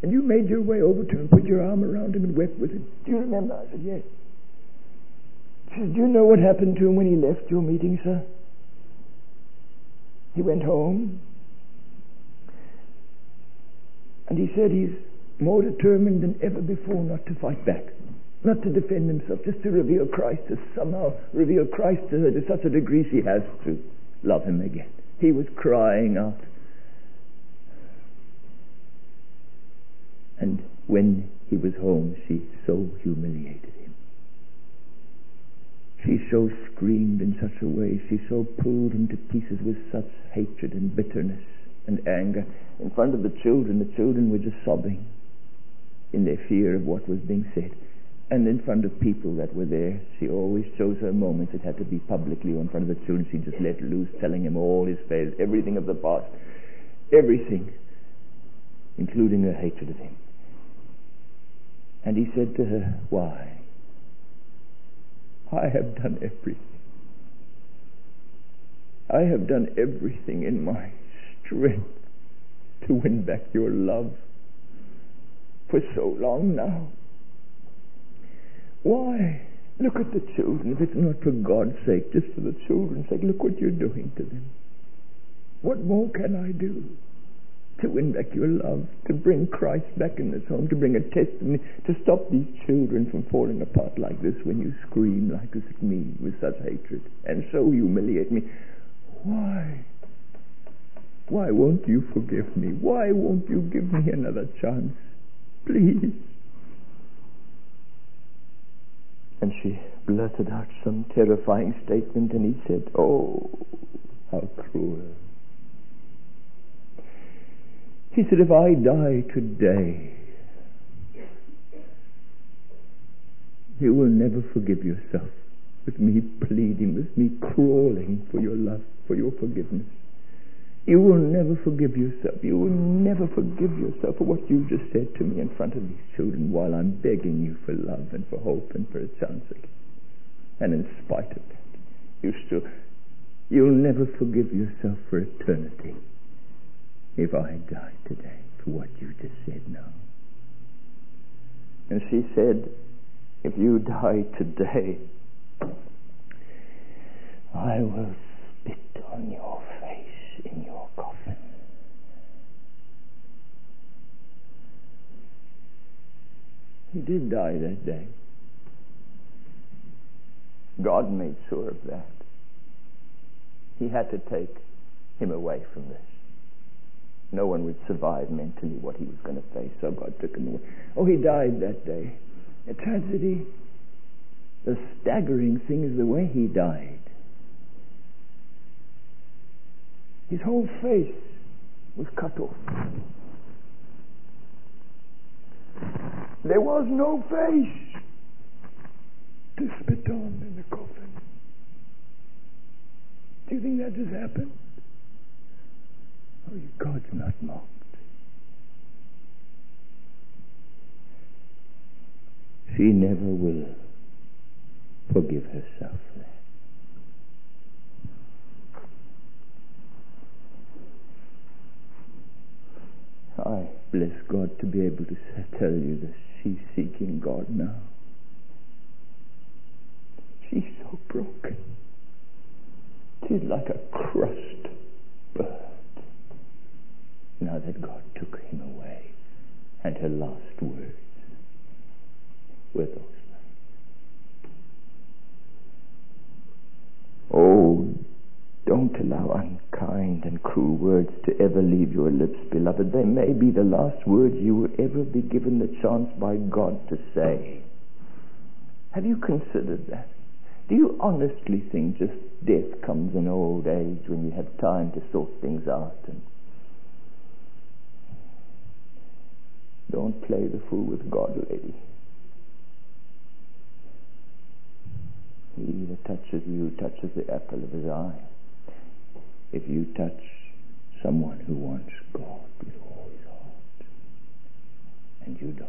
And you made your way over to him, put your arm around him and wept with him. Do you remember?" I said, "Yes." She said, "Do you know what happened to him when he left your meeting, sir? He went home and he said he's more determined than ever before not to fight back, not to defend himself, just to reveal Christ, to somehow reveal Christ to her to such a degree she has to love him again." He was crying out. And when he was home, she so humiliated him. She so screamed in such a way. She so pulled him to pieces with such hatred and bitterness and anger. In front of the children, the children were just sobbing in their fear of what was being said. And in front of people that were there, she always chose her moments. It had to be publicly or in front of the children. She just let loose, telling him all his failures, everything of the past, everything, including her hatred of him. And he said to her, "Why? I have done everything. I have done everything in my strength to win back your love for so long now. Why? Look at the children. If it's not for God's sake, just for the children's sake, look what you're doing to them. What more can I do to win back your love, to bring Christ back in this home, to bring a testimony, to stop these children from falling apart like this when you scream like this at me with such hatred and so humiliate me? Why? Why won't you forgive me? Why won't you give me another chance? Please." And she blurted out some terrifying statement, and he said, "Oh, how cruel." He said, "If I die today, you will never forgive yourself with me pleading, with me crawling for your love, for your forgiveness. You will never forgive yourself. You will never forgive yourself for what you just said to me in front of these children while I'm begging you for love and for hope and for a chance again. And in spite of that, you still, you'll never forgive yourself for eternity. If I die today for what you just said now." And she said, "If you die today, I will spit on your face in your coffin." He did die that day. God made sure of that. He had to take him away from this. No one would survive mentally what he was going to face, so God took him away. Oh, he died that day. A tragedy. The staggering thing is the way he died. His whole face was cut off. There was no face to spit on in the coffin. Do you think that just happened? Oh, God's not mocked. She never will forgive herself for that. I Bless God to be able to tell you that she's seeking God now. She's so broken. She's like a crushed bird. Now that God took him away, and her last words were those. Oh, don't allow unkind and cruel words to ever leave your lips, beloved. They may be the last words you will ever be given the chance by God to say. Have you considered that? Do you honestly think just death comes in old age when you have time to sort things out? And don't play the fool with God, lady. He that touches you touches the apple of his eye. If you touch someone who wants God with all his heart, and you don't.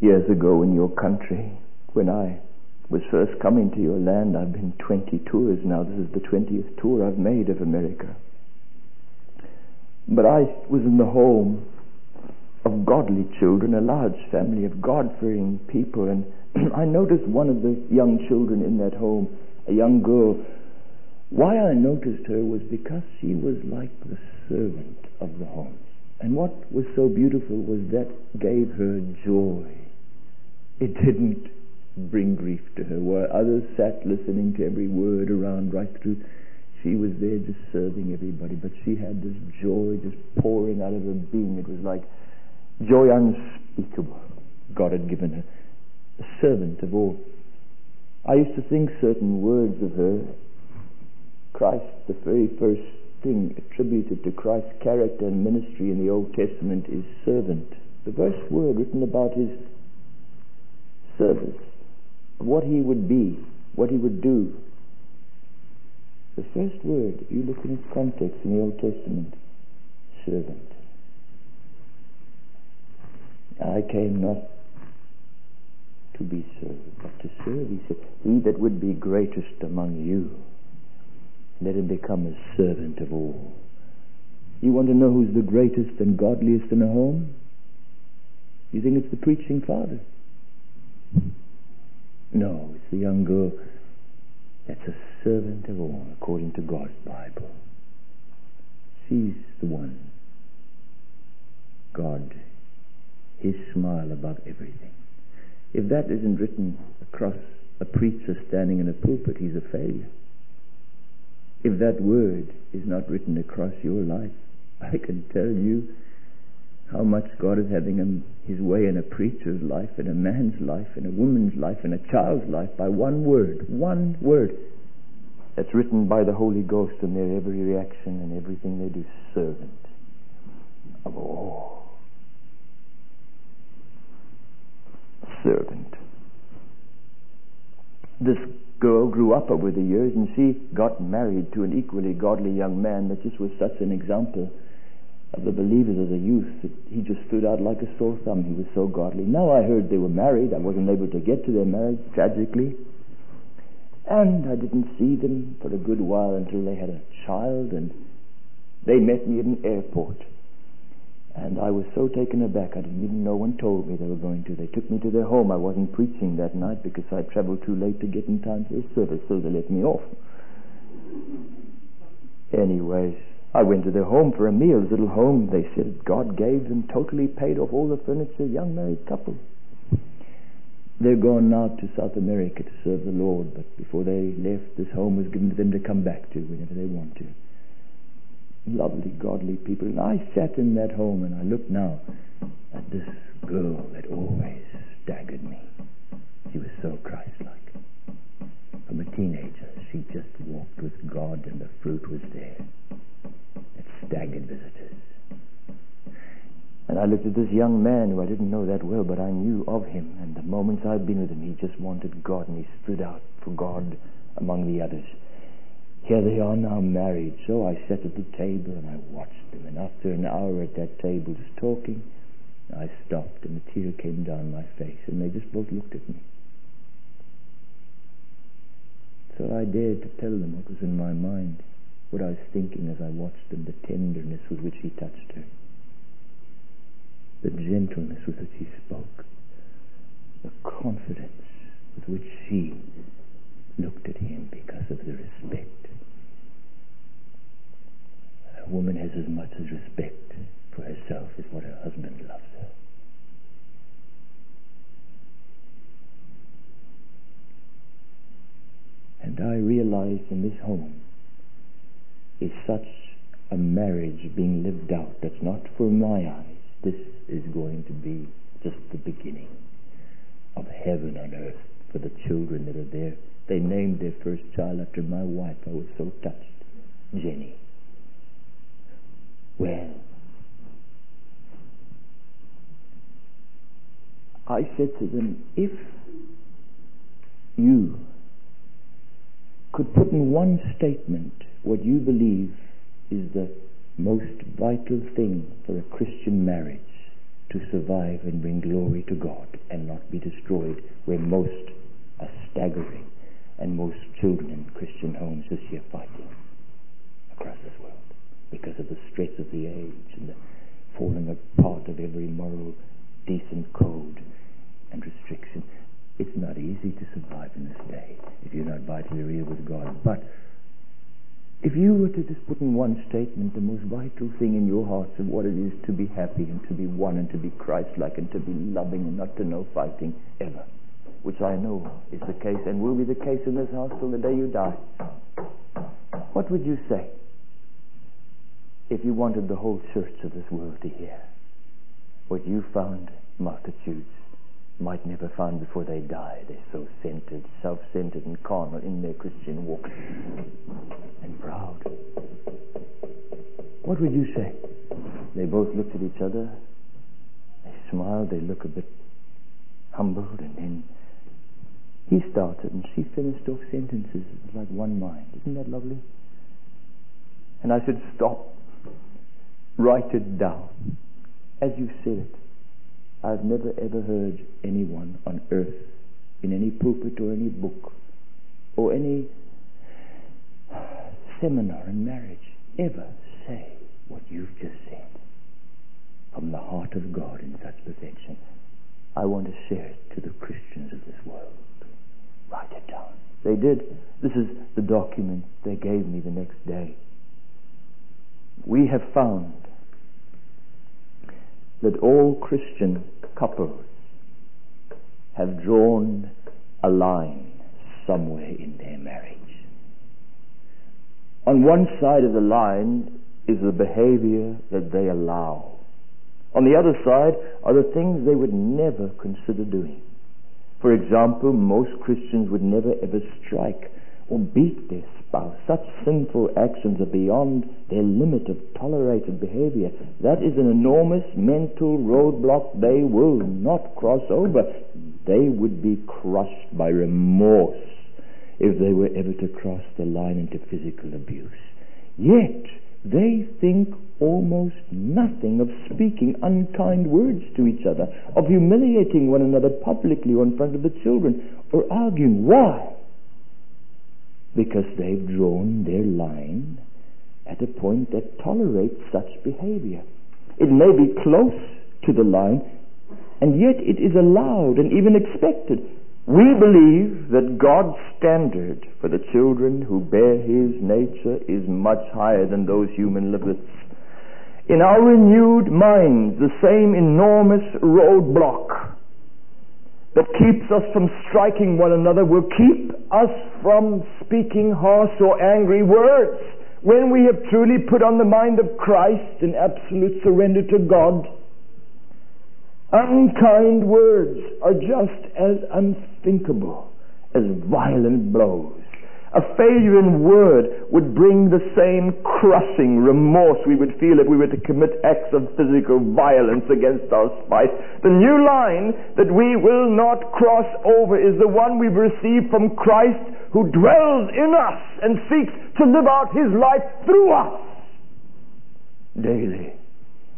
Years ago in your country, when I was first coming to your land, I've been twenty tours now. This is the twentieth tour I've made of America. But I was in the home of godly children, a large family of God-fearing people, and I noticed one of the young children in that home, a young girl. Why I noticed her was because she was like the servant of the home. And what was so beautiful was that gave her joy. It didn't bring grief to her. While others sat listening to every word around right through, she was there just serving everybody, but she had this joy just pouring out of her being. It was like joy unspeakable God had given her, a servant of all. I used to think certain words of her. Christ, the very first thing attributed to Christ's character and ministry in the Old Testament is servant. The first word written about his service, what he would be, what he would do. The first word, you look in its context in the Old Testament, servant. I came not to be served, but to serve. He said, he that would be greatest among you, let him become a servant of all. You want to know who's the greatest and godliest in a home? You think it's the preaching father? No, it's the young girl that's a servant of all, according to God's Bible. She's the one. God, his smile above everything. If that isn't written across a preacher standing in a pulpit, he's a failure. If that word is not written across your life, I can tell you how much God is having him, his way in a preacher's life, in a man's life, in a woman's life, in a child's life, by one word, one word that's written by the Holy Ghost in their every reaction and everything they do. Servant of all. Servant. This girl grew up over the years, and she got married to an equally godly young man that just was such an example of the believers of the youth that he just stood out like a sore thumb. He was so godly. Now I heard they were married. I wasn't able to get to their marriage, tragically, and I didn't see them for a good while until they had a child, and they met me at an airport. And I was so taken aback, I didn't even know one told me they were going to. They took me to their home. I wasn't preaching that night because I traveled too late to get in time for the service, so they let me off. Anyways, I went to their home for a meal, this little home, they said, God gave them, totally paid off all the furniture, young married couple. They're gone now to South America to serve the Lord, but before they left, this home was given to them to come back to whenever they want to. Lovely, godly people. And I sat in that home and I looked now at this girl that always staggered me. She was so Christ-like. From a teenager, she just walked with God and the fruit was there. It staggered visitors. And I looked at this young man who I didn't know that well, but I knew of him. And the moments I'd been with him, he just wanted God, and he stood out for God among the others. Here they are now married. So I sat at the table and I watched them. And after an hour at that table just talking, I stopped and a tear came down my face. And they just both looked at me. So I dared to tell them what was in my mind, what I was thinking as I watched them, the tenderness with which he touched her, the gentleness with which he spoke, the confidence with which she looked at him because of the respect. A woman has as much as respect for herself as what her husband loves her. And I realized in this home is such a marriage being lived out that's not for my eyes. This is going to be just the beginning of heaven on earth for the children that are there. They named their first child after my wife. I was so touched. Jenny. Well, I said to them, if you could put in one statement what you believe is the most vital thing for a Christian marriage to survive and bring glory to God and not be destroyed, where most are staggering and most children in Christian homes this year fighting across this world because of the stress of the age and the falling apart of every moral decent code and restriction. It's not easy to survive in this day if you're not vitally real with God. But if you were to just put in one statement the most vital thing in your hearts of what it is to be happy and to be one and to be Christ-like and to be loving and not to know fighting ever, which I know is the case and will be the case in this house till the day you die, what would you say if you wanted the whole church of this world to hear what you found multitudes might never find before they die? They're so centered, self-centered and carnal in their Christian walk and proud. What would you say? They both looked at each other. They smiled. They looked a bit humbled, and then he started and she finished off sentences like one mind. Isn't that lovely? And I said, stop. Write it down as you said it. I've never ever heard anyone on earth, in any pulpit or any book or any seminar in marriage, ever say what you've just said from the heart of God in such perfection. I want to share it to the Christians of this world. Write it down. They did. This is the document they gave me the next day. We have found that all Christian couples have drawn a line somewhere in their marriage. On one side of the line is the behavior that they allow. On the other side are the things they would never consider doing. For example, most Christians would never ever strike or beat their spouse. Such sinful actions are beyond their limit of tolerated behavior. That is an enormous mental roadblock they will not cross over. They would be crushed by remorse if they were ever to cross the line into physical abuse. Yet they think almost nothing of speaking unkind words to each other, of humiliating one another publicly or in front of the children, or arguing. Why? Because they've drawn their line at a point that tolerates such behavior. It may be close to the line, and yet it is allowed and even expected. We believe that God's standard for the children who bear his nature is much higher than those human limits. In our renewed minds, the same enormous roadblock that keeps us from striking one another will keep us from speaking harsh or angry words when we have truly put on the mind of Christ in absolute surrender to God. Unkind words are just as unthinkable as violent blows. A failure in word would bring the same crushing remorse we would feel if we were to commit acts of physical violence against our spouse. The new line that we will not cross over is the one we've received from Christ, who dwells in us and seeks to live out his life through us daily,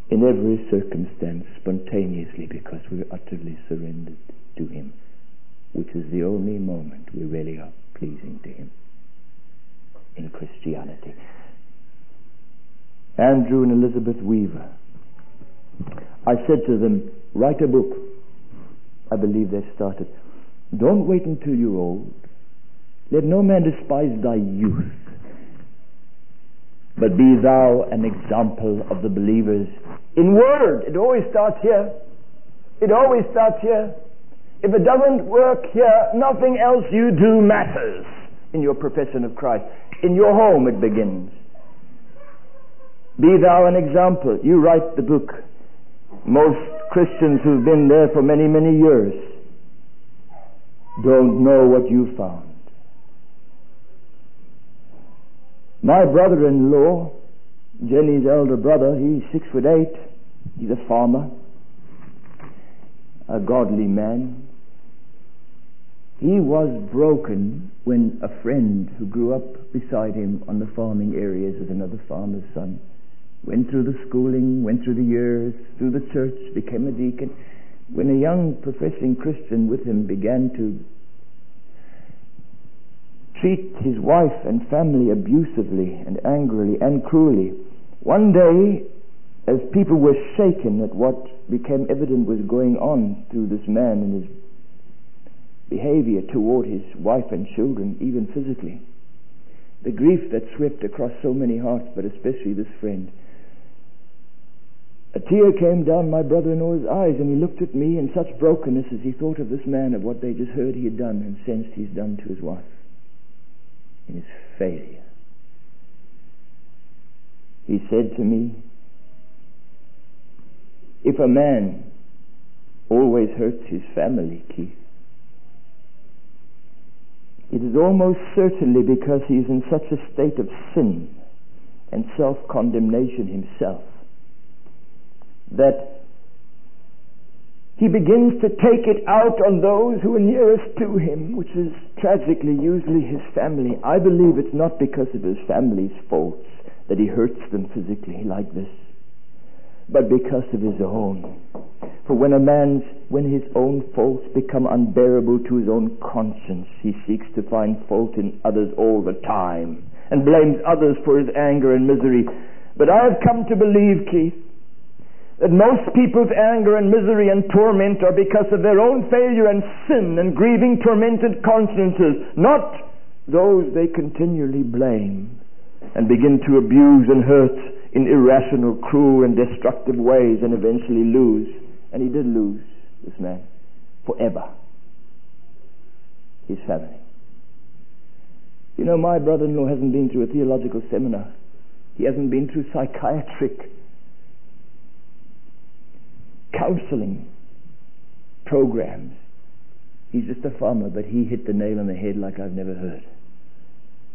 in every circumstance, spontaneously, because we're utterly surrendered to him, which is the only moment we really are pleasing to him. in Christianity. Andrew and Elizabeth Weaver, I said to them, write a book. I believe they started. Don't wait until you're old. Let no man despise thy youth, but be thou an example of the believers in word. It always starts here. It always starts here. If it doesn't work here, nothing else you do matters in your profession of Christ. In your home it begins. Be thou an example. You write the book. Most Christians who've been there for many, many years don't know what you found. My brother-in-law, Jenny's elder brother, he's six foot eight. He's a farmer, a godly man. He was broken when a friend who grew up beside him on the farming areas with another farmer's son went through the schooling, went through the years, through the church, became a deacon. When a young professing Christian with him began to treat his wife and family abusively and angrily and cruelly, one day, as people were shaken at what became evident was going on through this man and his behavior toward his wife and children, even physically, the grief that swept across so many hearts, but especially this friend, a tear came down my brother-in-law's eyes, and he looked at me in such brokenness as he thought of this man, of what they just heard he had done and sensed he's done to his wife in his failure. He said to me, if a man always hurts his family, Keith, it is almost certainly because he is in such a state of sin and self-condemnation himself that he begins to take it out on those who are nearest to him, which is tragically usually his family. I believe it's not because of his family's faults that he hurts them physically like this, but because of his own. For when a man's, when his own faults become unbearable to his own conscience, he seeks to find fault in others all the time and blames others for his anger and misery. But I have come to believe, Keith, that most people's anger and misery and torment are because of their own failure and sin and grieving, tormented consciences, not those they continually blame and begin to abuse and hurt in irrational, cruel and destructive ways, and eventually lose. And he did lose, this man, forever, his family. You know, my brother-in-law hasn't been through a theological seminar. He hasn't been through psychiatric counseling programs. He's just a farmer, but he hit the nail on the head like I've never heard.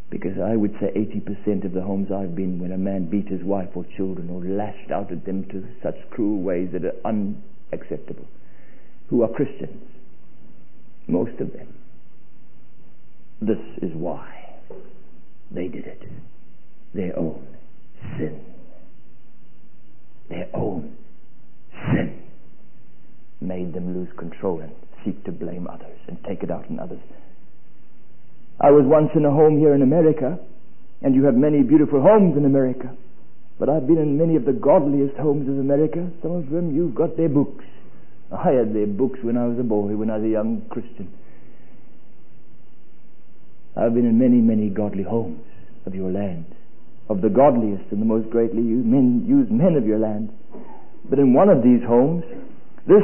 Because I would say eighty percent of the homes I've been, when a man beat his wife or children or lashed out at them to such cruel ways that are unacceptable, who are Christians, most of them, this is why they did it. Their own sin. Their own sin made them lose control and seek to blame others and take it out on others. I was once in a home here in America, and you have many beautiful homes in America, but I've been in many of the godliest homes of America. Some of them, you've got their books. I had their books when I was a boy, when I was a young Christian. I've been in many, many godly homes of your land, of the godliest and the most greatly used men, used men of your land. But in one of these homes, this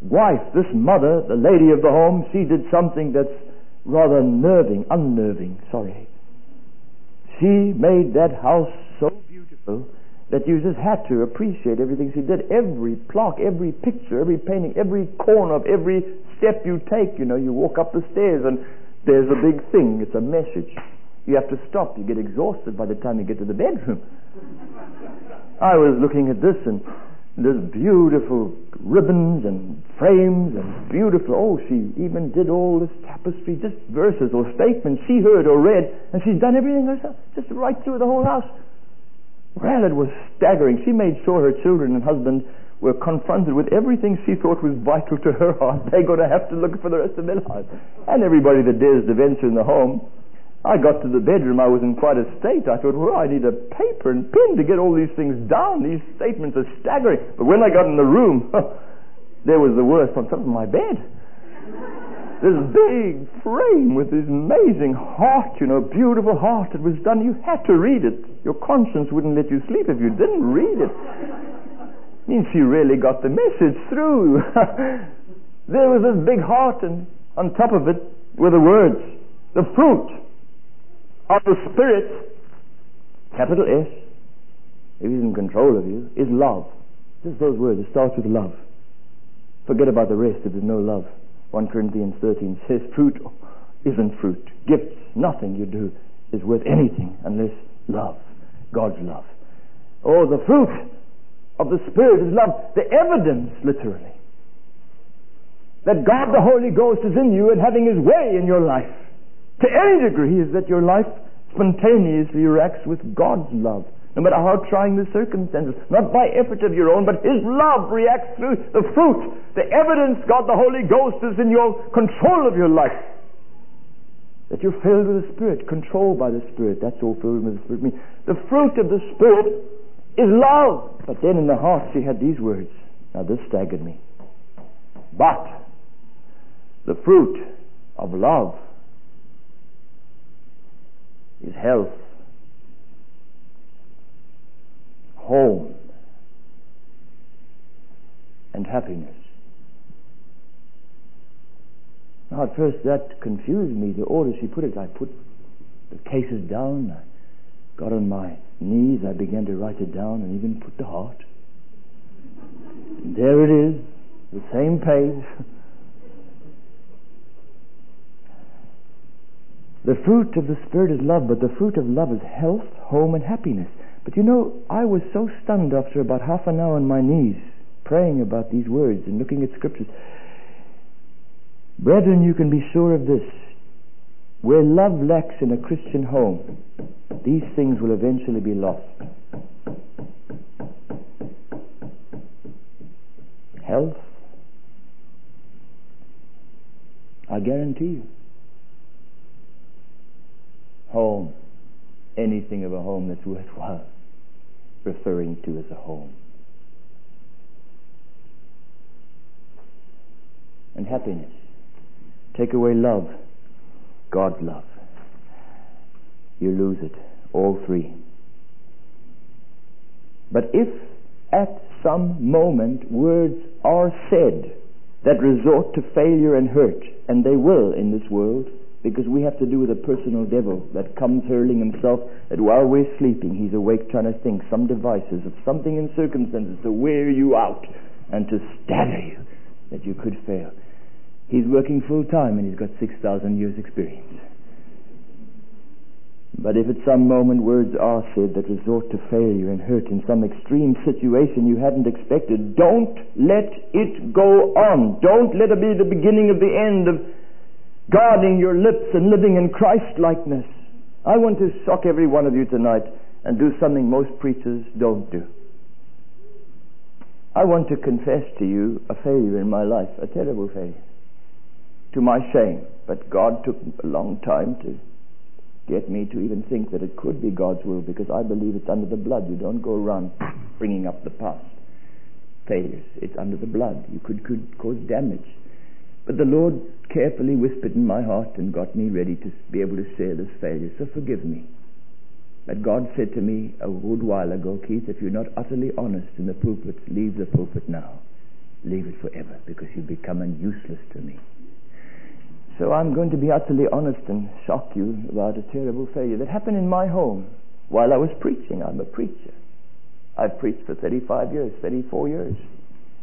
wife, this mother, the lady of the home, she did something that's rather unnerving, unnerving, sorry. She made that house so beautiful that you just had to appreciate everything she did. Every plaque, every picture, every painting, every corner of every step you take. You know, you walk up the stairs and there's a big thing. It's a message. You have to stop. You get exhausted by the time you get to the bedroom. I was looking at this and there's beautiful ribbons and frames and beautiful, oh, she even did all this tapestry, just verses or statements she heard or read, and she's done everything herself, just right through the whole house. Well, it was staggering. She made sure her children and husband were confronted with everything she thought was vital to her heart. They're going to have to look for the rest of their lives. And everybody that dares to venture in the home, I got to the bedroom. I was in quite a state. I thought, well, I need a paper and pen to get all these things down. These statements are staggering. But when I got in the room, there was the worst on top of my bed. This big frame with this amazing heart, you know, beautiful heart that was done. You had to read it. Your conscience wouldn't let you sleep if you didn't read it. It means you really got the message through. There was this big heart, and on top of it were the words, the fruit of the Spirit, capital S, if He's in control of you, is love. Just those words. It starts with love. Forget about the rest if there's no love. First Corinthians thirteen says fruit isn't fruit. Gifts, nothing you do is worth anything unless love, God's love. Oh, the fruit of the Spirit is love. The evidence, literally, that God the Holy Ghost is in you and having His way in your life to any degree is that your life spontaneously reacts with God's love, no matter how trying the circumstances, not by effort of your own, but His love reacts through the fruit, the evidence God the Holy Ghost is in your control of your life, that you're filled with the Spirit, controlled by the Spirit. That's all filled with the Spirit means. The fruit of the Spirit is love. But then in the heart she had these words. Now this staggered me. But the fruit of love is health, home, and happiness. Now at first that confused me, the order she put it. I put the cases down, I got on my knees, I began to write it down, and even put the heart. And there it is, the same page. The fruit of the Spirit is love, but the fruit of love is health, home, and happiness. But you know, I was so stunned after about half an hour on my knees, praying about these words and looking at scriptures. Brethren, you can be sure of this. Where love lacks in a Christian home, these things will eventually be lost. Health. I guarantee you. Home, anything of a home that's worthwhile referring to as a home, and happiness. Take away love, God's love, you lose it, all three. But if at some moment words are said that resort to failure and hurt, and they will in this world, because we have to do with a personal devil that comes hurling himself that while we're sleeping he's awake trying to think some devices of something in circumstances to wear you out and to stagger you that you could fail. He's working full time and he's got six thousand years experience. But if at some moment words are said that resort to failure and hurt in some extreme situation you hadn't expected, don't let it go on. Don't let it be the beginning of the end of guarding your lips and living in Christ-likeness. I want to shock every one of you tonight and do something most preachers don't do. I want to confess to you a failure in my life, a terrible failure, to my shame. But God took a long time to get me to even think that it could be God's will, because I believe it's under the blood. You don't go around bringing up the past failures. It's under the blood. You could, could cause damage. But the Lord carefully whispered in my heart and got me ready to be able to share this failure. So forgive me. But God said to me a good while ago, Keith, if you're not utterly honest in the pulpit, leave the pulpit now. Leave it forever, because you've become useless to me. So I'm going to be utterly honest and shock you about a terrible failure that happened in my home while I was preaching. I'm a preacher. I've preached for thirty-five years, thirty-four years.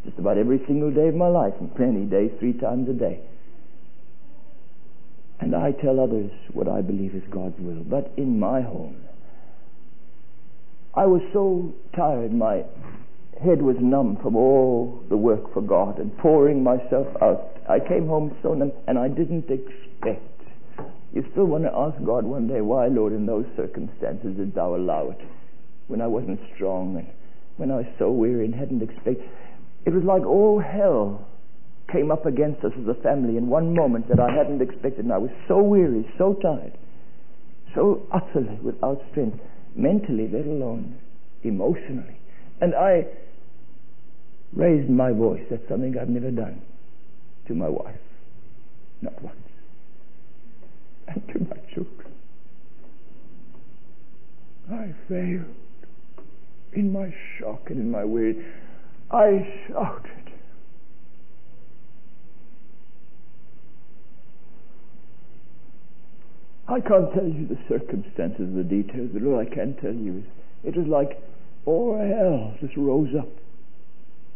Just about every single day of my life, and plenty days, three times a day. And I tell others what I believe is God's will. But in my home, I was so tired, my head was numb from all the work for God and pouring myself out. I came home so numb, and I didn't expect. You still want to ask God one day, why, Lord, in those circumstances did Thou allow it? When I wasn't strong and when I was so weary and hadn't expected. It was like all hell came up against us as a family in one moment that I hadn't expected, and I was so weary, so tired. so utterly without strength, mentally, let alone emotionally. And I raised my voice. That's something I've never done to my wife, not once, and to my children. I failed in my shock and in my weariness. I shouted. I can't tell you the circumstances, the details, but all I can tell you is it was like all hell just rose up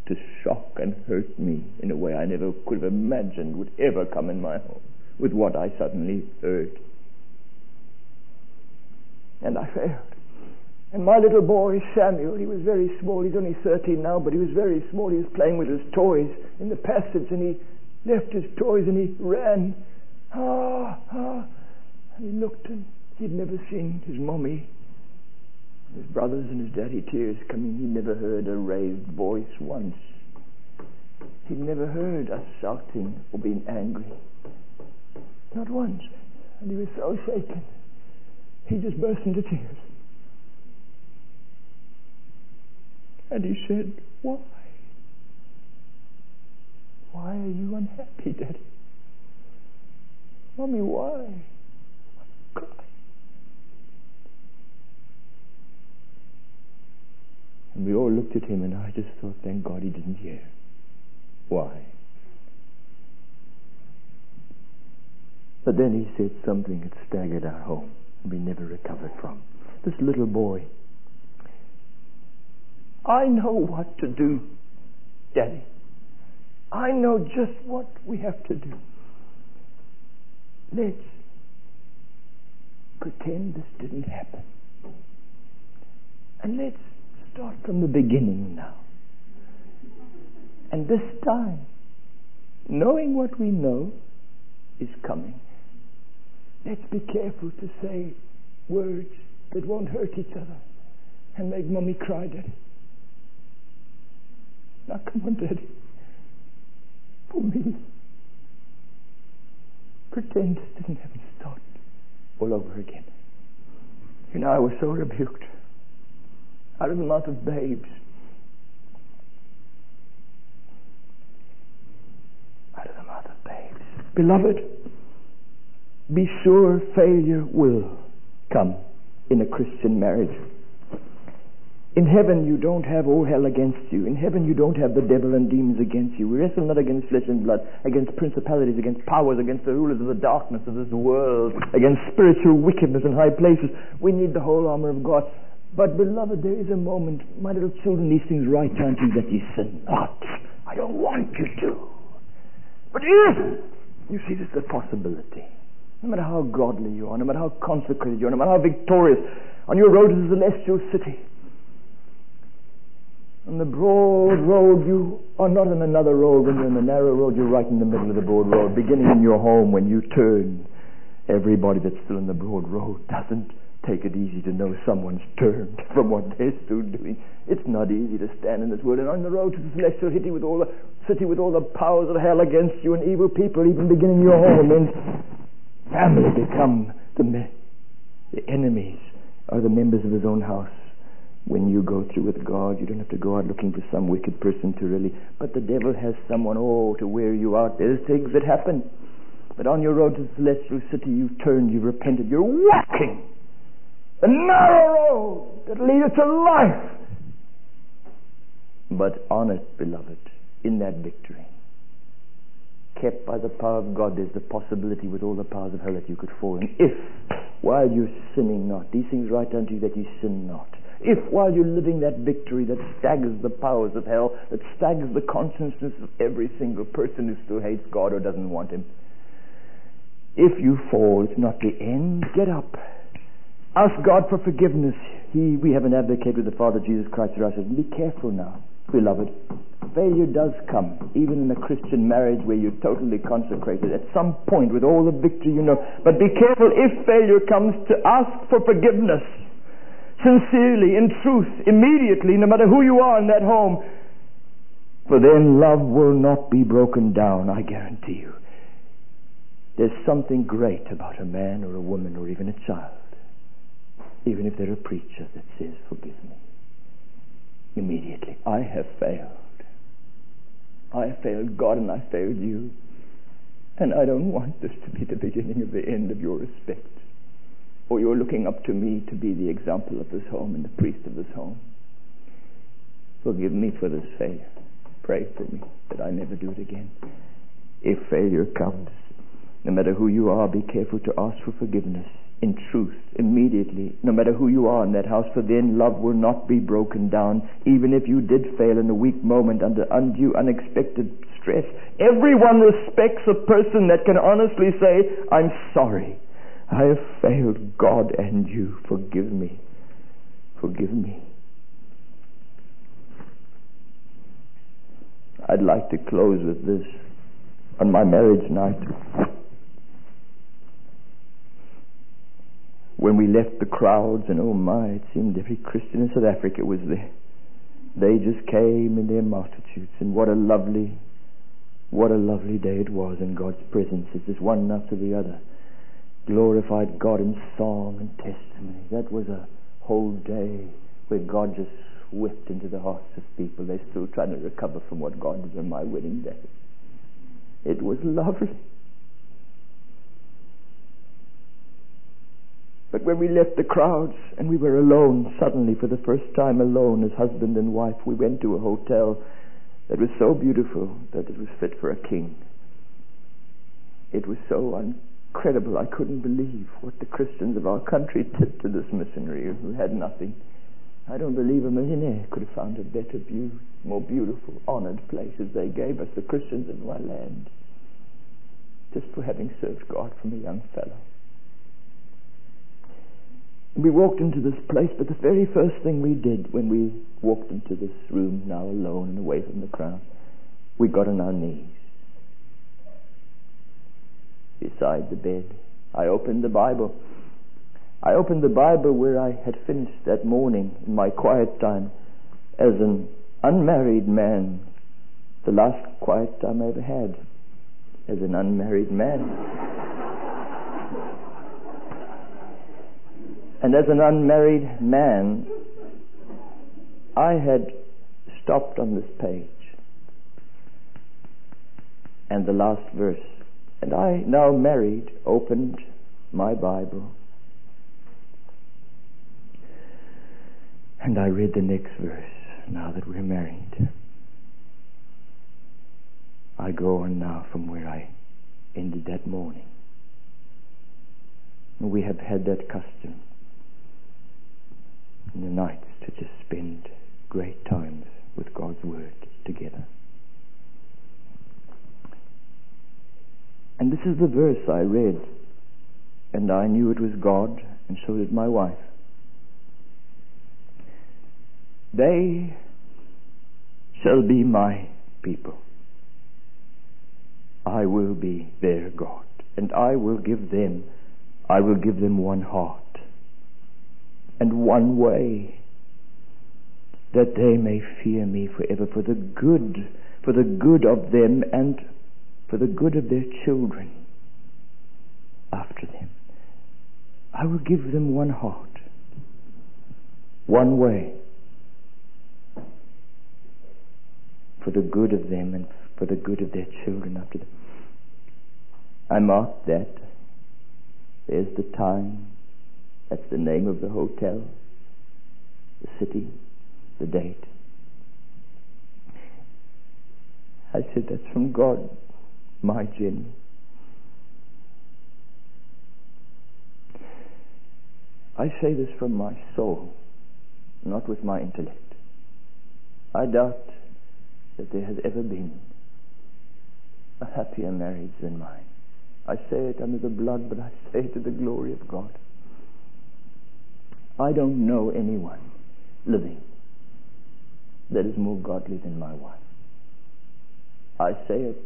to shock and hurt me in a way I never could have imagined would ever come in my home, with what I suddenly heard. And I failed. And my little boy Samuel, he was very small, he's only thirteen now, but he was very small, he was playing with his toys in the passage, and he left his toys and he ran. Ah, ah. He looked and he'd never seen his mommy, his brothers and his daddy, tears coming. He never heard a raised voice once. He'd never heard us shouting or being angry, not once. And he was so shaken he just burst into tears, and he said, why why are you unhappy, Daddy? Mommy, why? And we all looked at him, and I just thought, thank God he didn't hear. Why? But then he said something that staggered our home, and we never recovered from. This little boy, I know what to do, Daddy. I know just what we have to do. Let's pretend this didn't happen, and let's start from the beginning now. And this time, knowing what we know is coming, let's be careful to say words that won't hurt each other and make Mommy cry, Daddy. Now come on, Daddy, for me, pretend this didn't happen. Start all over again. You know, I was so rebuked out of the mouth of babes, out of the mouth of babes. Beloved, be sure failure will come in a Christian marriage. In heaven you don't have all hell against you. In heaven you don't have the devil and demons against you. We wrestle not against flesh and blood, against principalities, against powers, against the rulers of the darkness of this world, against spiritual wickedness in high places. We need the whole armor of God. But beloved, there is a moment, my little children, these things right aren't you, that you sin not. I don't want you to. But if you see this is a possibility, no matter how godly you are, no matter how consecrated you are, no matter how victorious, on your road to the celestial city, on the broad road, you are not on another road. When you're on the narrow road, you're right in the middle of the broad road, beginning in your home. When you turn, everybody that's still on the broad road doesn't take it easy to know someone's turned from what they're still doing. It's not easy to stand in this world, and on the road to the celestial city with all the city with all the powers of hell against you and evil people, even beginning your home. And family become the me- the enemies are the members of his own house. When you go through with God, you don't have to go out looking for some wicked person to really, but the devil has someone, oh, to wear you out. There's things that happen. But on your road to the celestial city, you've turned, you've repented, you're walking the narrow road that leads to life. But on it, beloved, in that victory, kept by the power of God, there's the possibility with all the powers of hell that you could fall. And if, while you're sinning not, these things right unto you that you sin not, if while you're living that victory that staggers the powers of hell, that staggers the consciousness of every single person who still hates God or doesn't want him, if you fall, it's not the end. Get up. Ask God for forgiveness. He, we have an advocate with the Father, Jesus Christ the righteous. Be careful now, beloved. Failure does come, even in a Christian marriage where you're totally consecrated, at some point with all the victory you know. But be careful if failure comes, to ask for forgiveness. Sincerely, in truth, immediately, no matter who you are in that home. For then love will not be broken down, I guarantee you. There's something great about a man or a woman or even a child even if they're a preacher that says, forgive me. Immediately, I have failed. I have failed God and I failed you. And I don't want this to be the beginning of the end of your respect, or you're looking up to me to be the example of this home and the priest of this home. Forgive me for this failure. Pray for me that I never do it again. If failure comes, no matter who you are, be careful to ask for forgiveness in truth, immediately, no matter who you are in that house, for then love will not be broken down, even if you did fail in a weak moment under undue, unexpected stress. Everyone respects a person that can honestly say, I'm sorry, I have failed God and you. Forgive me. Forgive me. I'd like to close with this. On my marriage night, when we left the crowds, and oh my, it seemed every Christian in South Africa was there. They just came in their multitudes, and what a lovely, what a lovely day it was in God's presence. It was one after the other. Glorified God in song and testimony. That was a whole day where God just swept into the hearts of people. They're still trying to recover from what God did on my wedding day. It was lovely. But when we left the crowds and we were alone, suddenly for the first time alone as husband and wife, we went to a hotel that was so beautiful that it was fit for a king. It was so incredible. I couldn't believe what the Christians of our country did to this missionary who had nothing. I don't believe a millionaire could have found a better, be- more beautiful, honored place as they gave us, the Christians in my land, just for having served God from a young fellow. We walked into this place, but the very first thing we did when we walked into this room, now alone and away from the crowd, we got on our knees beside the bed. I opened the Bible. I opened the Bible where I had finished that morning in my quiet time as an unmarried man, the last quiet time I ever had as an unmarried man. And as an unmarried man, I had stopped on this page and the last verse, and I, now married, opened my Bible and I read the next verse. Now that we're married, I go on now from where I ended that morning. We have had that custom in the nights to just spend great times with God's Word together. And this is the verse I read, and I knew it was God, and so did my wife. They shall be my people. I will be their God, and I will give them, I will give them one heart and one way, that they may fear me forever, for the good, for the good of them and for the good of their children after them. I will give them one heart, one way, for the good of them and for the good of their children after them. I marked that. There's the time. That's the name of the hotel, the city, the date. I said, that's from God, my Jenny. I say this from my soul, not with my intellect. I doubt that there has ever been a happier marriage than mine. I say it under the blood, but I say it to the glory of God. I don't know anyone living that is more godly than my wife. I say it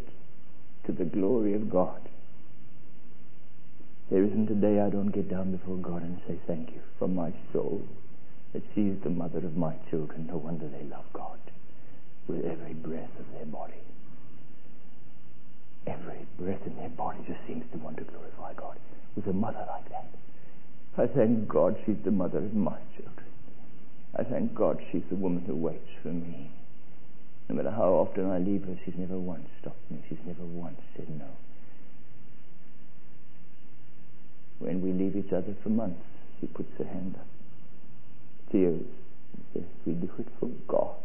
to the glory of God. There isn't a day I don't get down before God and say thank you from my soul that she is the mother of my children. No wonder they love God with every breath of their body. Every breath in their body just seems to want to glorify God with a mother like that. I thank God she's the mother of my children. I thank God she's the woman who waits for me. No matter how often I leave her, she's never once stopped me. She's never once said no. When we leave each other for months, she puts her hand up. Tears. Yes, we do it for God.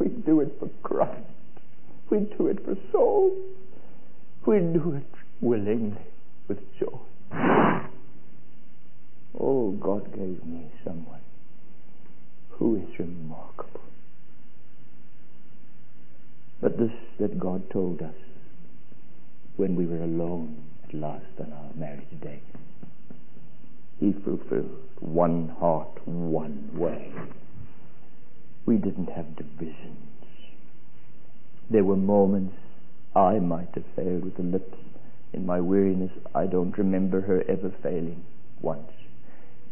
We do it for Christ. We do it for souls. We do it willingly, with joy. Oh, God gave me someone who is remarkable. But this that God told us when we were alone at last on our marriage day, He fulfilled. One heart, one way. We didn't have divisions. There were moments I might have failed with the lips. In my weariness, I don't remember her ever failing once.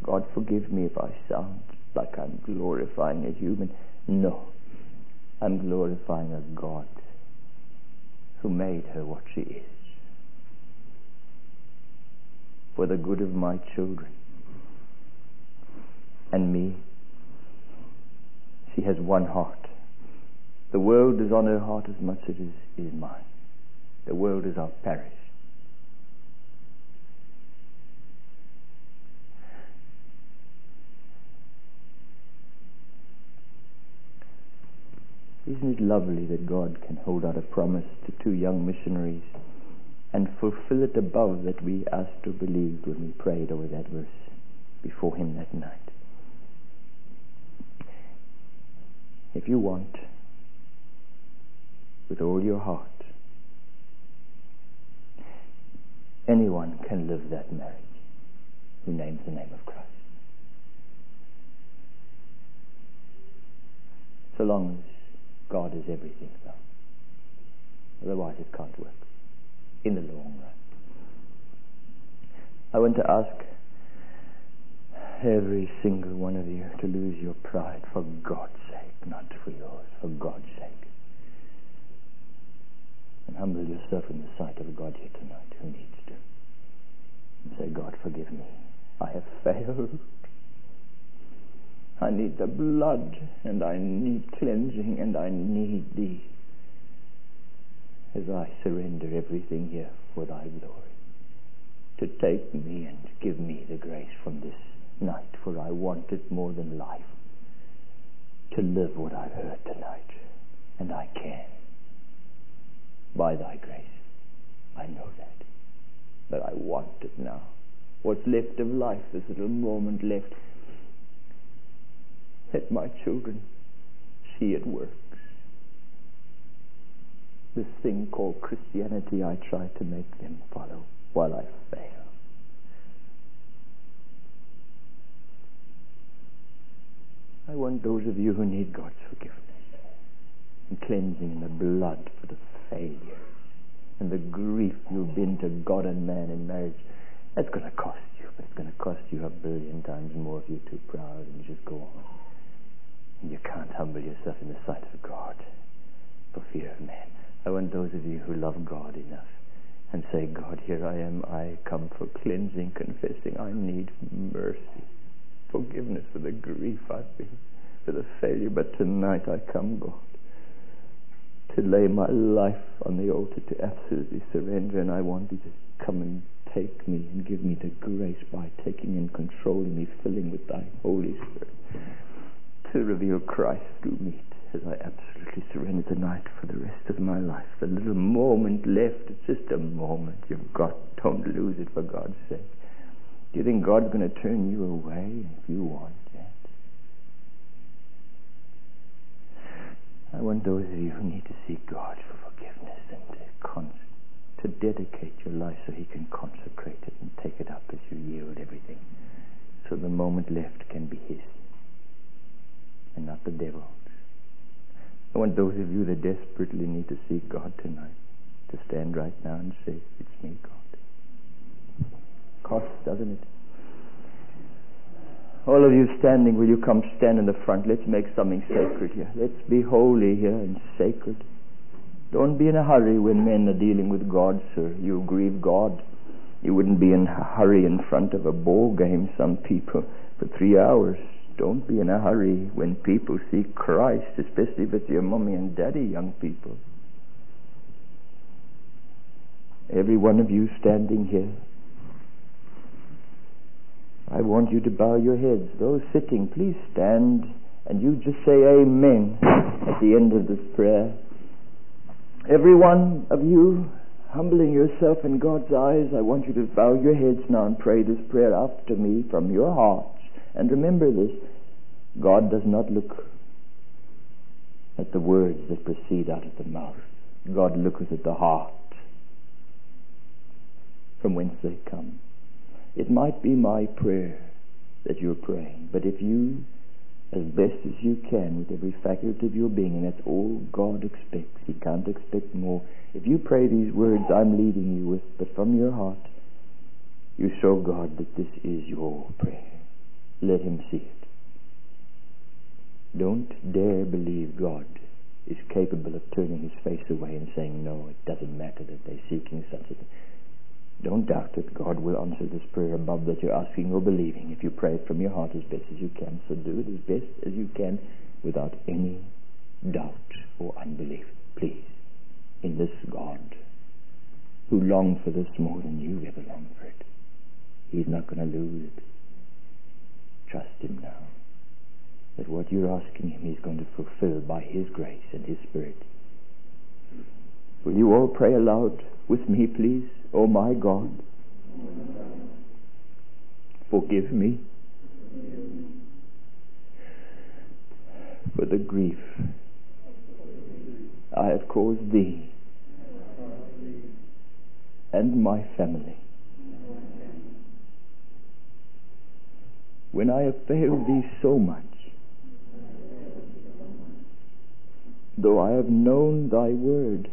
God forgive me if I sound like I'm glorifying a human. No, I'm glorifying a God who made her what she is. For the good of my children and me. She has one heart. The world is on her heart as much as it is mine. The world is our parish. Isn't it lovely that God can hold out a promise to two young missionaries and fulfill it above that we asked or believed when we prayed over that verse before Him that night? If you want, with all your heart, anyone can live that marriage who names the name of Christ. So long as God is everything, though. Otherwise it can't work in the long run. I want to ask every single one of you to lose your pride for God's sake, not for yours, for God's sake. And humble yourself in the sight of God here tonight who needs to. And say, God, forgive me. I have failed. I need the blood, and I need cleansing, and I need Thee as I surrender everything here for Thy glory. To take me and give me the grace from this night, for I want it more than life, to live what I've heard tonight, and I can. By Thy grace, I know that, but I want it now. What's left of life, this little moment left, let my children see it works. This thing called Christianity, I try to make them follow while I fail. I want those of you who need God's forgiveness and cleansing in the blood for the failures and the grief you've been to God and man in marriage. That's going to cost you, but it's going to cost you a billion times more if you're too proud and you just go on. And you can't humble yourself in the sight of God for fear of man. I want those of you who love God enough and say, God, here I am. I come for cleansing, confessing. I need mercy. Forgiveness for the grief I've been, for the failure, but tonight I come, God, to lay my life on the altar, to absolutely surrender, and I want Thee to come and take me and give me the grace by taking and controlling me, filling with Thy Holy Spirit, to reveal Christ through me as I absolutely surrender tonight for the rest of my life. The little moment left, it's just a moment you've got. Don't lose it for God's sake. Do you think God's going to turn you away if you want that? I want those of you who need to seek God for forgiveness and to, con to dedicate your life so He can consecrate it and take it up as you yield everything, so the moment left can be His and not the devil's. I want those of you that desperately need to seek God tonight to stand right now and say, it's me, God. Costs, doesn't it? All of you standing, will you come stand in the front? Let's make something sacred here. Let's be holy here and sacred. Don't be in a hurry when men are dealing with God, sir. You grieve God. You wouldn't be in a hurry in front of a ball game, some people, for three hours. Don't be in a hurry when people see Christ, especially if it's your mommy and daddy, young people. Every one of you standing here, I want you to bow your heads. Those sitting, please stand, and you just say amen at the end of this prayer. Every one of you, humbling yourself in God's eyes, I want you to bow your heads now and pray this prayer after me from your heart. And remember this, God does not look at the words that proceed out of the mouth. God looks at the heart, from whence they come. It might be my prayer that you're praying, but if you, as best as you can, with every faculty of your being, and that's all God expects, He can't expect more. If you pray these words I'm leading you with, but from your heart, you show God that this is your prayer. Let Him see it. Don't dare believe God is capable of turning His face away and saying, no, it doesn't matter that they're seeking such a thing. Don't doubt that God will answer this prayer above that you're asking or believing if you pray it from your heart as best as you can. So do it as best as you can without any doubt or unbelief, please, in this God who longed for this more than you ever longed for it. He's not going to lose it. Trust Him now that what you're asking Him He's going to fulfill by His grace and His Spirit. Will you all pray aloud with me, please? Oh my God, forgive me for the grief I have caused Thee and my family when I have failed Thee so much, though I have known Thy word